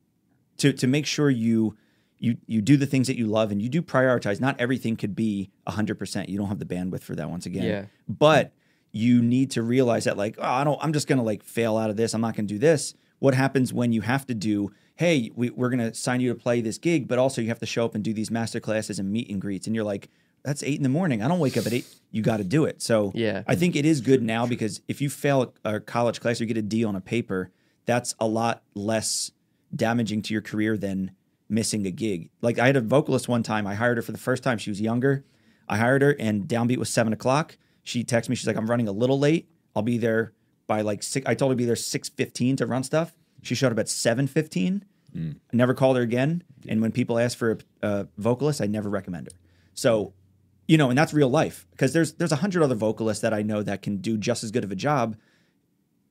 to make sure you do the things that you love and you do prioritize. Not everything could be 100%. You don't have the bandwidth for that once again. Yeah. But you need to realize that, like, oh, I'm just going to like fail out of this. I'm not going to do this. What happens when you have to do, hey, we're going to sign you to play this gig, but also you have to show up and do these master classes and meet and greets. And you're like, that's 8 in the morning. I don't wake up at 8. You got to do it. So yeah. I think it is good now, because if you fail a college class or get a D on a paper, that's a lot less damaging to your career than missing a gig. Like, I had a vocalist one time. I hired her for the first time. She was younger. I hired her, and downbeat was 7 o'clock. She texted me. She's like, I'm running a little late. I'll be there by like 6. I told her to be there 6:15 to run stuff. She showed up at 7:15. I never called her again. Yeah. And when people ask for a vocalist, I never recommend her. So, you know, and that's real life, because there's 100 other vocalists that I know that can do just as good of a job.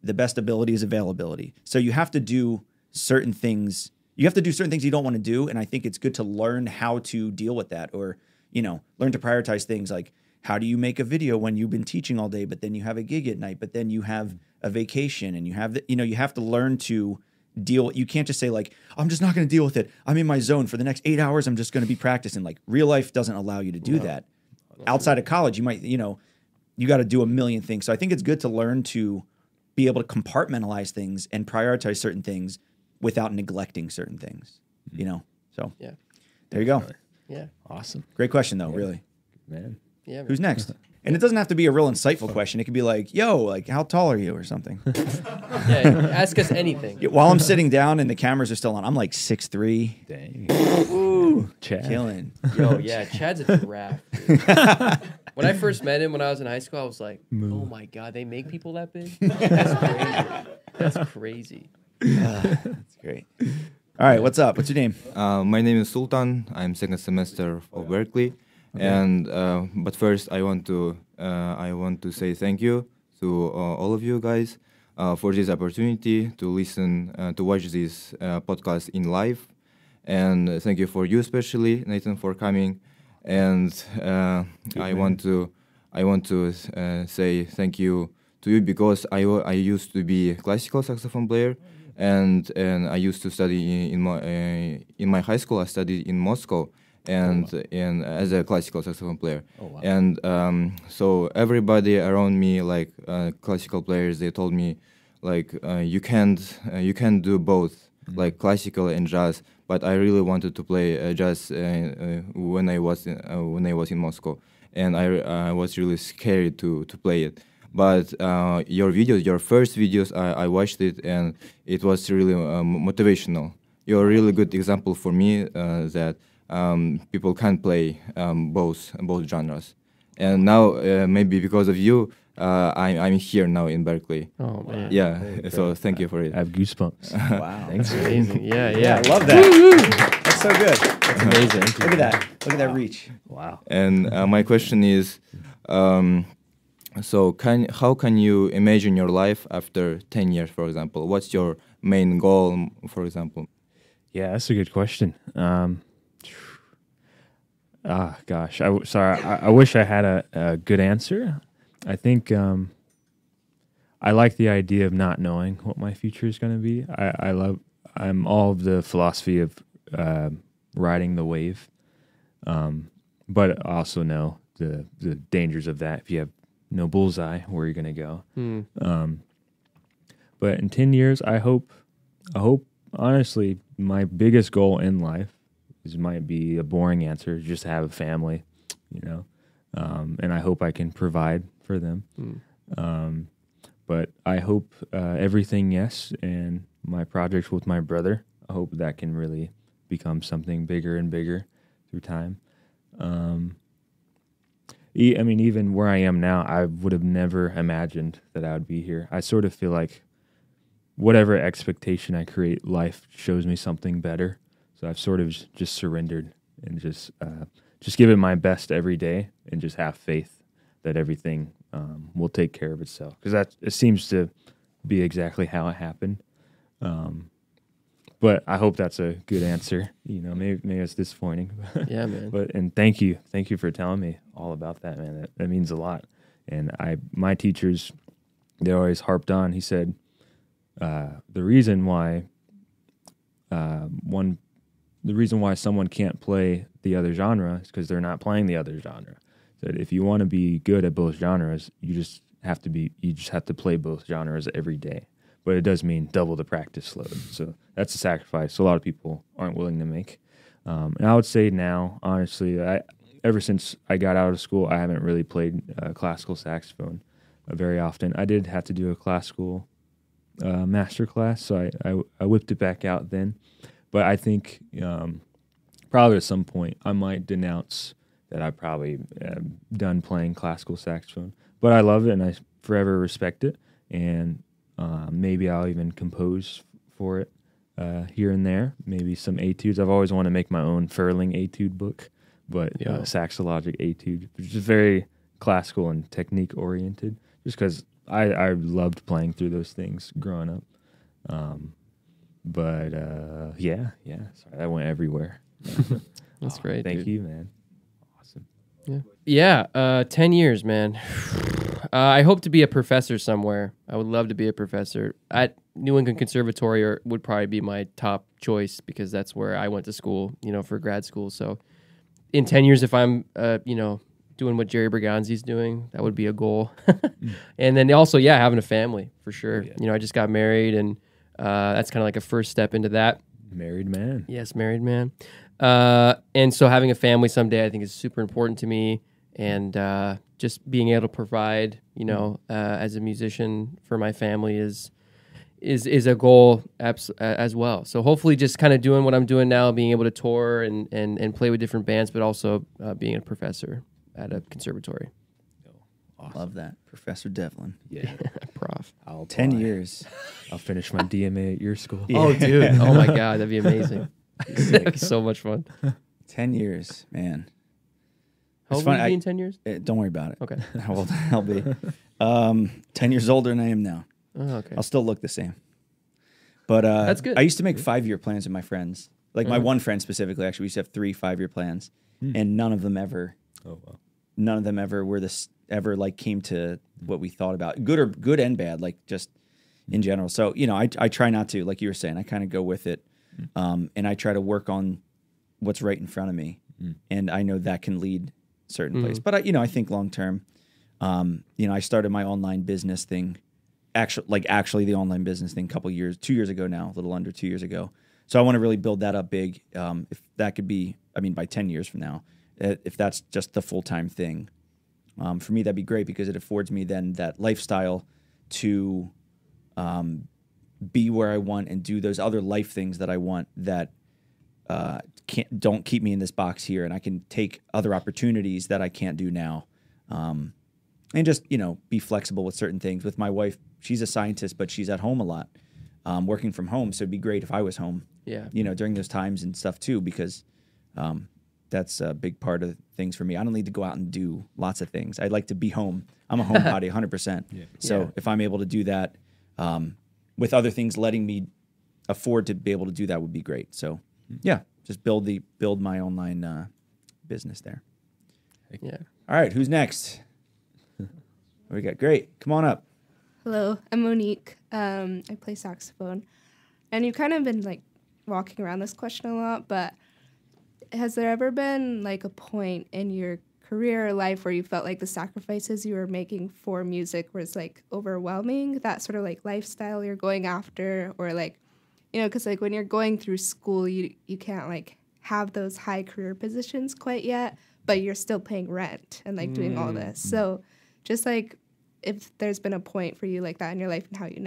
The best ability is availability. So you have to do certain things. You have to do certain things you don't want to do. And I think it's good to learn how to deal with that, or, you know, learn to prioritize things. Like, how do you make a video when you've been teaching all day, but then you have a gig at night, but then you have a vacation, and you have, you know, you have to learn to deal. You can't just say like, I'm just not going to deal with it. I'm in my zone for the next 8 hours. I'm just going to be practicing. Like, real life doesn't allow you to do that. Outside of college, you might, you know, you got to do a million things. So I think it's good to learn to be able to compartmentalize things and prioritize certain things without neglecting certain things, you know? So yeah, there you go. Yeah. Awesome. Great question though. Yeah. Really, man. Yeah, man. Who's next? And it doesn't have to be a real insightful question. It could be like, yo, like, how tall are you or something? Yeah, ask us anything. While I'm sitting down and the cameras are still on, I'm like 6'3". Dang. Ooh, Chad. Killing. Yo, yeah, Chad's a giraffe. When I first met him when I was in high school, I was like, oh my God, they make people that big? That's crazy. That's great. All right, what's up? What's your name? My name is Sultan. I'm second semester of Berklee. Okay. And but first, I want to say thank you to all of you guys for this opportunity to listen to watch this podcast in live, and thank you for you especially, Nathan, for coming. And I want to say thank you to you, because I used to be a classical saxophone player, and I used to study in my high school. I studied in Moscow. And as a classical saxophone player. Oh, wow. And so everybody around me, like classical players, they told me, like, you can't do both, like classical and jazz. But I really wanted to play jazz when I was in Moscow, and I was really scared to play it. But your first videos, I watched it, and it was really motivational. You're a really good example for me that. People can play both genres, and now maybe because of you, I'm here now in Berklee. Oh man! Yeah, so thank you for it. I have goosebumps. Wow, thanks. Amazing. Yeah, I love that. That's so good. That's amazing. Look at that. Look at that reach. Wow. And my question is, how can you imagine your life after 10 years, for example? What's your main goal, for example? Yeah, that's a good question. Gosh, I wish I had a good answer. I think I like the idea of not knowing what my future is going to be. I'm all of the philosophy of riding the wave, but also know the dangers of that. If you have no bullseye, where you're going to go. But in 10 years, I hope honestly, my biggest goal in life. This might be a boring answer, just have a family, you know, and I hope I can provide for them. But I hope Everything Yes and my projects with my brother, I hope that can really become something bigger and bigger through time. I mean, even where I am now, I would have never imagined that I would be here. I sort of feel like whatever expectation I create, life shows me something better. So I've sort of just surrendered and just given my best every day, and just have faith that everything will take care of itself, because it seems to be exactly how it happened. But I hope that's a good answer. You know, maybe it's disappointing. Yeah, man. But and thank you for telling me all about that, man. That means a lot. And my teachers, they always harped on. He said, the reason why someone can't play the other genre is because they're not playing the other genre. That if you want to be good at both genres, you just have to play both genres every day. But it does mean double the practice load. So that's a sacrifice a lot of people aren't willing to make. And I would say now, honestly, ever since I got out of school, I haven't really played classical saxophone very often. I did have to do a classical master class, so I whipped it back out then. But I think probably at some point I might denounce that I probably am done playing classical saxophone. But I love it, and I forever respect it. And maybe I'll even compose for it here and there. Maybe some etudes. I've always wanted to make my own Furling etude book, but Saxologic etude, which is very classical and technique-oriented, just because I loved playing through those things growing up. But sorry, that went everywhere. That's great. Thank you, man. Awesome. Yeah. 10 years, man. I hope to be a professor somewhere. I would love to be a professor at New England Conservatory, or would probably be my top choice because that's where I went to school, you know, for grad school. So in 10 years, if I'm, doing what Jerry Bergonzi's doing, that would be a goal. And then also, having a family for sure. Yeah. You know, I just got married, and that's kind of like a first step into that. Married man. Yes, married man. And so having a family someday, I think, is super important to me. And just being able to provide, you know, as a musician for my family is a goal as well. So hopefully just kind of doing what I'm doing now, being able to tour and play with different bands, but also being a professor at a conservatory. Awesome. Love that. Professor Devlin. Yeah. Prof. 10 years. I'll finish my DMA at your school. Yeah. Oh, dude. Oh, my God. That'd be amazing. That'd be so much fun. 10 years, man. How old will you be in 10 years? Don't worry about it. Okay. How old I'll be. 10 years older than I am now. Oh, okay. I'll still look the same. But that's good. I used to make 5-year plans with my friends. Like my one friend specifically, actually, we used to have 3 5-year plans. And none of them ever. Oh, wow. None of them ever were this ever like came to what we thought about. Good and bad, like just in general. So, you know, I try not to, like you were saying, I kind of go with it. And I try to work on what's right in front of me. And I know that can lead certain place, but I think long term, I started my online business thing, actually the online business thing, 2 years ago now, a little under 2 years ago. So I want to really build that up big. If that could be, by 10 years from now, if that's just the full time thing, for me that'd be great because it affords me then that lifestyle to be where I want and do those other life things that I want that. Don't keep me in this box here, and I can take other opportunities that I can't do now, and just be flexible with certain things. With my wife, she's a scientist, but she's at home a lot, working from home. So it'd be great if I was home, during those times and stuff too, because that's a big part of things for me. I don't need to go out and do lots of things. I like to be home. I'm a homebody, 100%. Yeah. So if I'm able to do that with other things, letting me afford to be able to do that would be great. So. Yeah, just build my online business there. Yeah. All right, who's next? What we got? Great. Come on up. Hello, I'm Monique. I play saxophone. And you've kind of been like walking around this question a lot, but has there ever been like a point in your career or life where you felt like the sacrifices you were making for music was like overwhelming, that sort of like lifestyle you're going after, or like because, like, when you're going through school, you can't, like, have those high career positions quite yet, but you're still paying rent and, like, doing all this. So just, like, if there's been a point for you like that in your life and how you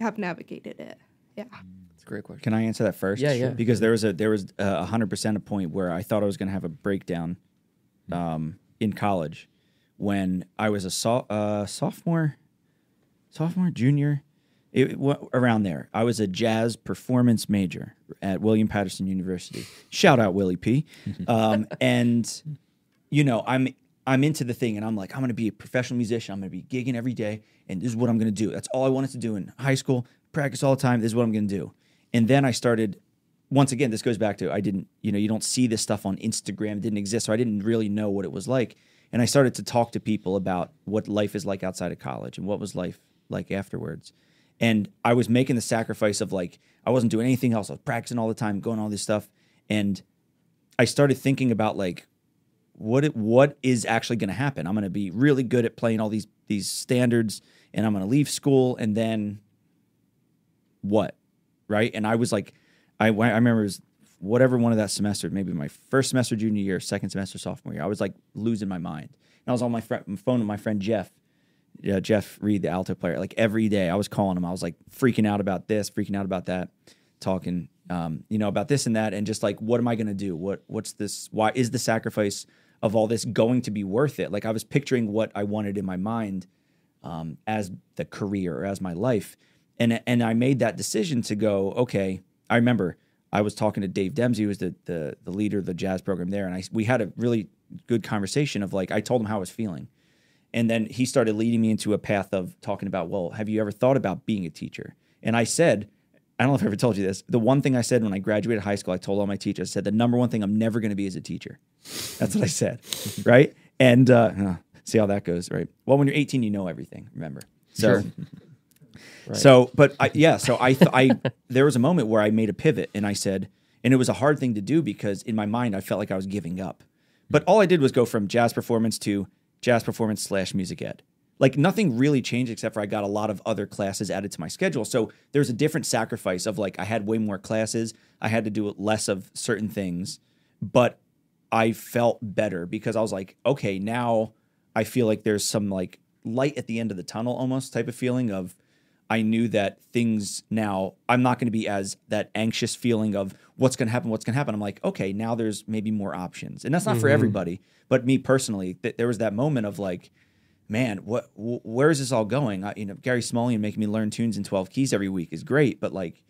have navigated it. Yeah. That's a great question. Can I answer that first? Yeah, sure. Because there was 100% a point where I thought I was going to have a breakdown in college when I was a sophomore, junior. Around there. I was a jazz performance major at William Patterson University. Shout out, Willie P. And, I'm into the thing, and I'm like, I'm going to be a professional musician. I'm going to be gigging every day, and this is what I'm going to do. That's all I wanted to do in high school, practice all the time. This is what I'm going to do. And then I started once again, this goes back to, I didn't, you know, you don't see this stuff on Instagram. It didn't exist. So I didn't really know what it was like. And I started to talk to people about what life is like outside of college and what was life like afterwards. And I was making the sacrifice of, like, I wasn't doing anything else. I was practicing all the time, going all this stuff. And I started thinking about, like, what is actually going to happen? I'm going to be really good at playing all these standards, and I'm going to leave school, and then what, right? And I was like, I remember it was whatever one of that semester, maybe my first semester junior year, second semester sophomore year, I was like losing my mind. And I was on my phone with my friend Jeff, Jeff Reed, the alto player. Like every day I was calling him. I was like freaking out about this, freaking out about that, talking, you know, about this and that, and just like, what am I going to do? What's this? Why is the sacrifice of all this going to be worth it? Like I was picturing what I wanted in my mind as the career or as my life. And I made that decision to go, okay, I remember I was talking to Dave Demsey, who was the leader of the jazz program there, and we had a really good conversation of, like, I told him how I was feeling. And then he started leading me into a path of talking about, well, have you ever thought about being a teacher? And I said, I don't know if I ever told you this, the one thing I said when I graduated high school, I told all my teachers, I said, the number one thing I'm never going to be is a teacher. That's what I said, right? And see how that goes, right? Well, when you're 18, you know everything, remember. So... Right. So, but I there was a moment where I made a pivot, and I said, and it was a hard thing to do because in my mind, I felt like I was giving up, but all I did was go from jazz performance to jazz performance / music ed. Like nothing really changed except for I got a lot of other classes added to my schedule. So there's a different sacrifice of, like, I had way more classes. I had to do less of certain things, but I felt better because I was like, okay, now I feel like there's some, like, light at the end of the tunnel almost type of feeling of, I knew that things now, I'm not going to be as that anxious feeling of what's going to happen. I'm like, okay, now there's maybe more options. And that's not for everybody, but me personally, there was that moment of, like, man, where is this all going? You know, Gary Smalley making me learn tunes in 12 keys every week is great. But, like,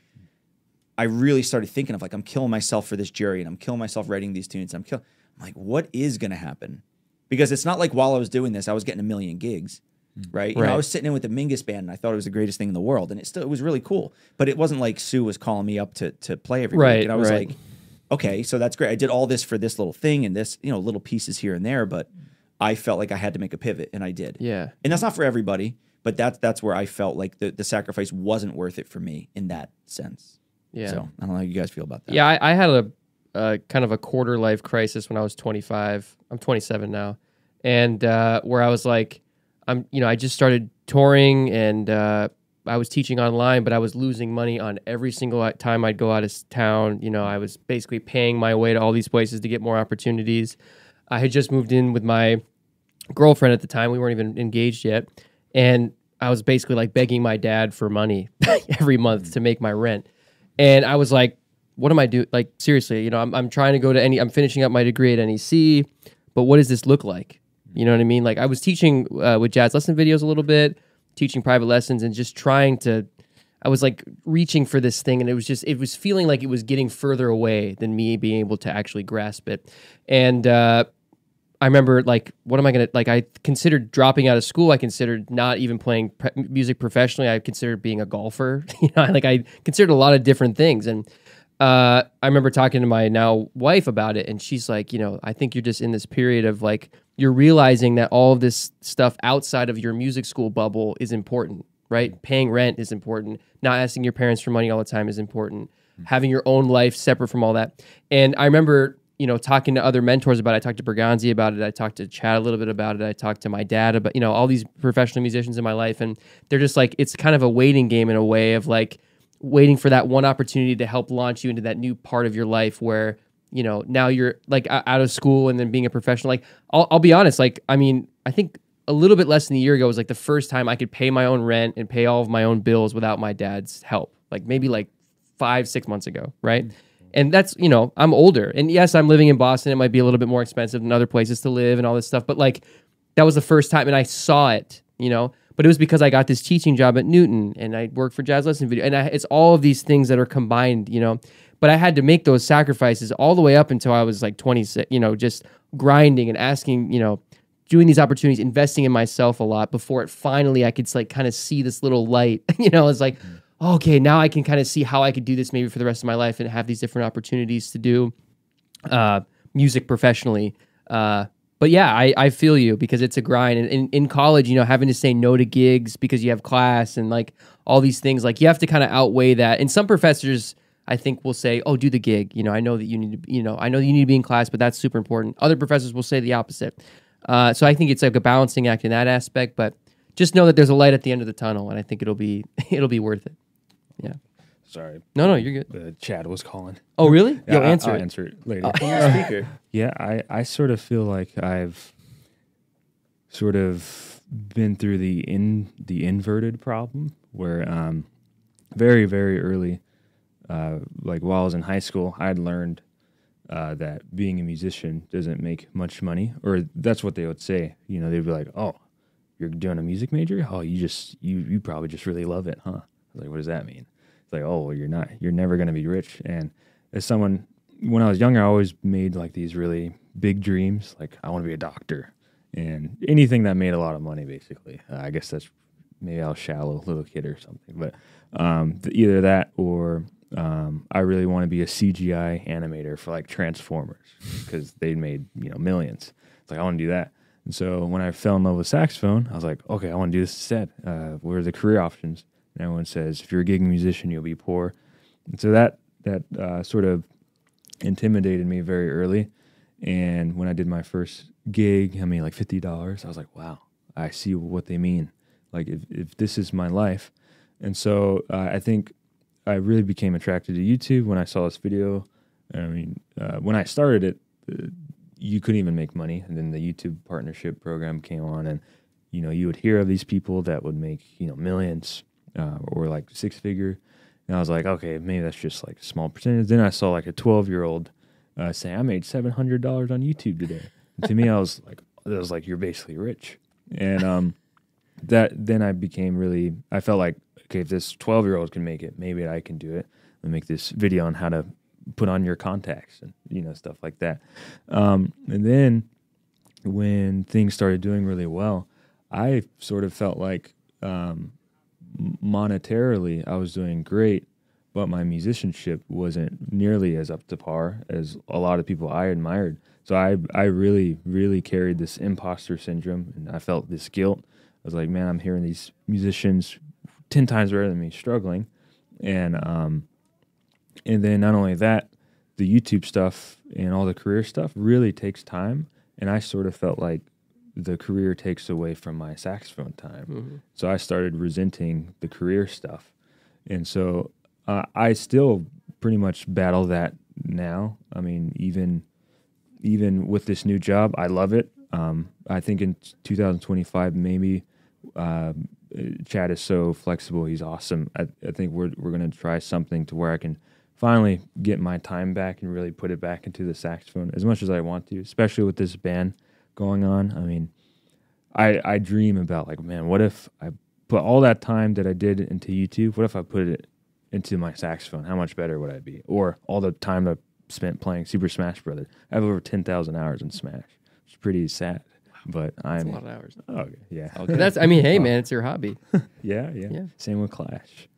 I really started thinking of, like, I'm killing myself for this jury, and I'm killing myself writing these tunes. I'm like, what is going to happen? Because it's not like while I was doing this, I was getting a million gigs. Right. You know, I was sitting in with the Mingus band, and I thought it was the greatest thing in the world. And it was really cool. But it wasn't like Sue was calling me up to play every week. And I was like, okay, so that's great. I did all this for this little thing and this, you know, little pieces here and there, but I felt like I had to make a pivot, and I did. Yeah. And that's not for everybody, but that's where I felt like the sacrifice wasn't worth it for me in that sense. Yeah. So I don't know how you guys feel about that. Yeah, I had a kind of a quarter life crisis when I was 25. I'm 27 now. And where I was like, you know, I just started touring, and I was teaching online, but I was losing money on every single time I'd go out of town. You know, I was basically paying my way to all these places to get more opportunities. I had just moved in with my girlfriend at the time. We weren't even engaged yet. And I was basically, like, begging my dad for money every month to make my rent. And I was like, what am I doing? Like, seriously, you know, I'm trying to go to I'm finishing up my degree at NEC, but what does this look like? You know what I mean? Like, I was teaching with jazz lesson videos a little bit, teaching private lessons, and just trying to, I was, like, reaching for this thing, and it was feeling like it was getting further away than me being able to actually grasp it. And I remember, like, what am I going to, like, I considered dropping out of school. I considered not even playing music professionally. I considered being a golfer. You know, like, I considered a lot of different things. And I remember talking to my now wife about it, and she's like, you know, I think you're just in this period of, like, you're realizing that all of this stuff outside of your music school bubble is important, right? Mm-hmm. Paying rent is important. Not asking your parents for money all the time is important. Mm-hmm. Having your own life separate from all that. And I remember, you know, talking to other mentors about it. I talked to Bergonzi about it. I talked to Chad a little bit about it. I talked to my dad about, you know, all these professional musicians in my life. And they're just like, it's kind of a waiting game in a way of, like, waiting for that one opportunity to help launch you into that new part of your life where, you know, now you're, like, out of school and then being a professional. Like, I'll be honest, like, I mean, I think a little bit less than a year ago was, like, the first time I could pay my own rent and pay all of my own bills without my dad's help. Like, maybe, like, 5-6 months ago, right? Mm-hmm. And that's, you know, I'm older. And yes, I'm living in Boston. It might be a little bit more expensive than other places to live and all this stuff. But, like, that was the first time, and I saw it, you know. But it was because I got this teaching job at Newton, and I worked for jazz lesson video, and it's all of these things that are combined, you know. But I had to make those sacrifices all the way up until I was like 26, you know, just grinding and asking, you know, doing these opportunities, investing in myself a lot before it finally I could, like, kind of see this little light, you know. It's like, okay, now I can kind of see how I could do this maybe for the rest of my life and have these different opportunities to do music professionally. But yeah, I feel you, because it's a grind. And in college, you know, having to say no to gigs because you have class and like all these things, like you have to kind of outweigh that. And some professors, I think, will say, oh, do the gig. You know, I know that you need to, you know, I know you need to be in class, but that's super important. Other professors will say the opposite. So I think it's like a balancing act in that aspect, but just know that there's a light at the end of the tunnel, and I think it'll be worth it. Yeah. Sorry. No, you're good. Chad was calling. Oh, really? Yeah, I'll answer it later. Yeah, I sort of feel like I've sort of been through the inverted problem, where very, very early, like while I was in high school, I'd learned that being a musician doesn't make much money, or that's what they would say. You know, they'd be like, oh, you're doing a music major? Oh, you probably just really love it, huh? I was like, what does that mean? Like, oh, well, you're never going to be rich. And as someone, when I was younger, I always made like these really big dreams. Like, I want to be a doctor and anything that made a lot of money, basically. I guess that's, maybe I was shallow little kid or something, but either that or I really want to be a CGI animator for like Transformers, because they made, you know, millions. It's like, I want to do that. And so when I fell in love with saxophone, I was like, okay, I want to do this instead. What are the career options? And everyone says, if you're a gigging musician, you'll be poor. And so that sort of intimidated me very early. And when I did my first gig, I mean, like $50, I was like, wow, I see what they mean. Like, if this is my life. And so I think I really became attracted to YouTube when I saw this video. I mean, when I started it, you couldn't even make money. And then the YouTube partnership program came on, and, you know, you would hear of these people that would make, you know, millions. Or like six-figure, and I was like, okay, maybe that's just like a small percentage. Then I saw like a 12-year-old say, I made $700 on YouTube today. And to me, I was like, you're basically rich. And I felt like, okay, if this 12-year-old can make it, maybe I can do it. Let me make this video on how to put on your contacts and, you know, stuff like that. And then when things started doing really well, I sort of felt like monetarily I was doing great, but my musicianship wasn't nearly as up to par as a lot of people I admired. So I really, really carried this imposter syndrome, and I felt this guilt. I was like, man, I'm hearing these musicians 10 times better than me struggling. And then not only that, the YouTube stuff and all the career stuff really takes time, and I sort of felt like the career takes away from my saxophone time. Mm-hmm. So I started resenting the career stuff. And so I still pretty much battle that now. I mean, even with this new job, I love it. I think in 2025, maybe Chad is so flexible. He's awesome. I think we're going to try something to where I can finally get my time back and really put it back into the saxophone as much as I want to, especially with this band going on. I mean, I dream about, like, man, what if I put all that time that I did into YouTube, what if I put it into my saxophone? How much better would I be? Or all the time that I spent playing Super Smash Brothers. I have over 10,000 hours in Smash. It's pretty sad, but I'm... That's a lot of hours. Oh, okay. Yeah. Okay. That's, I mean, hey, man, it's your hobby. Yeah. Same with Clash.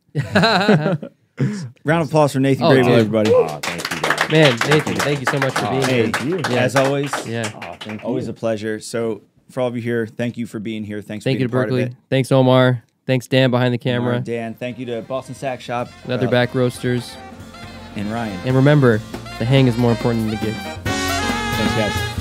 Round of applause for Nathan Graybeal, everybody. Oh, thank you, guys. Man, Nathan, thank you so much for being here. Yeah. As always, thank you. Always a pleasure. So, for all of you here, thank you for being here. Thank you to Berklee. Thanks, Omar. Thanks, Dan behind the camera. Dan, thank you to Boston Sax Shop, Leatherback Roasters, and Ryan. And remember, the hang is more important than the gig. Thanks, guys.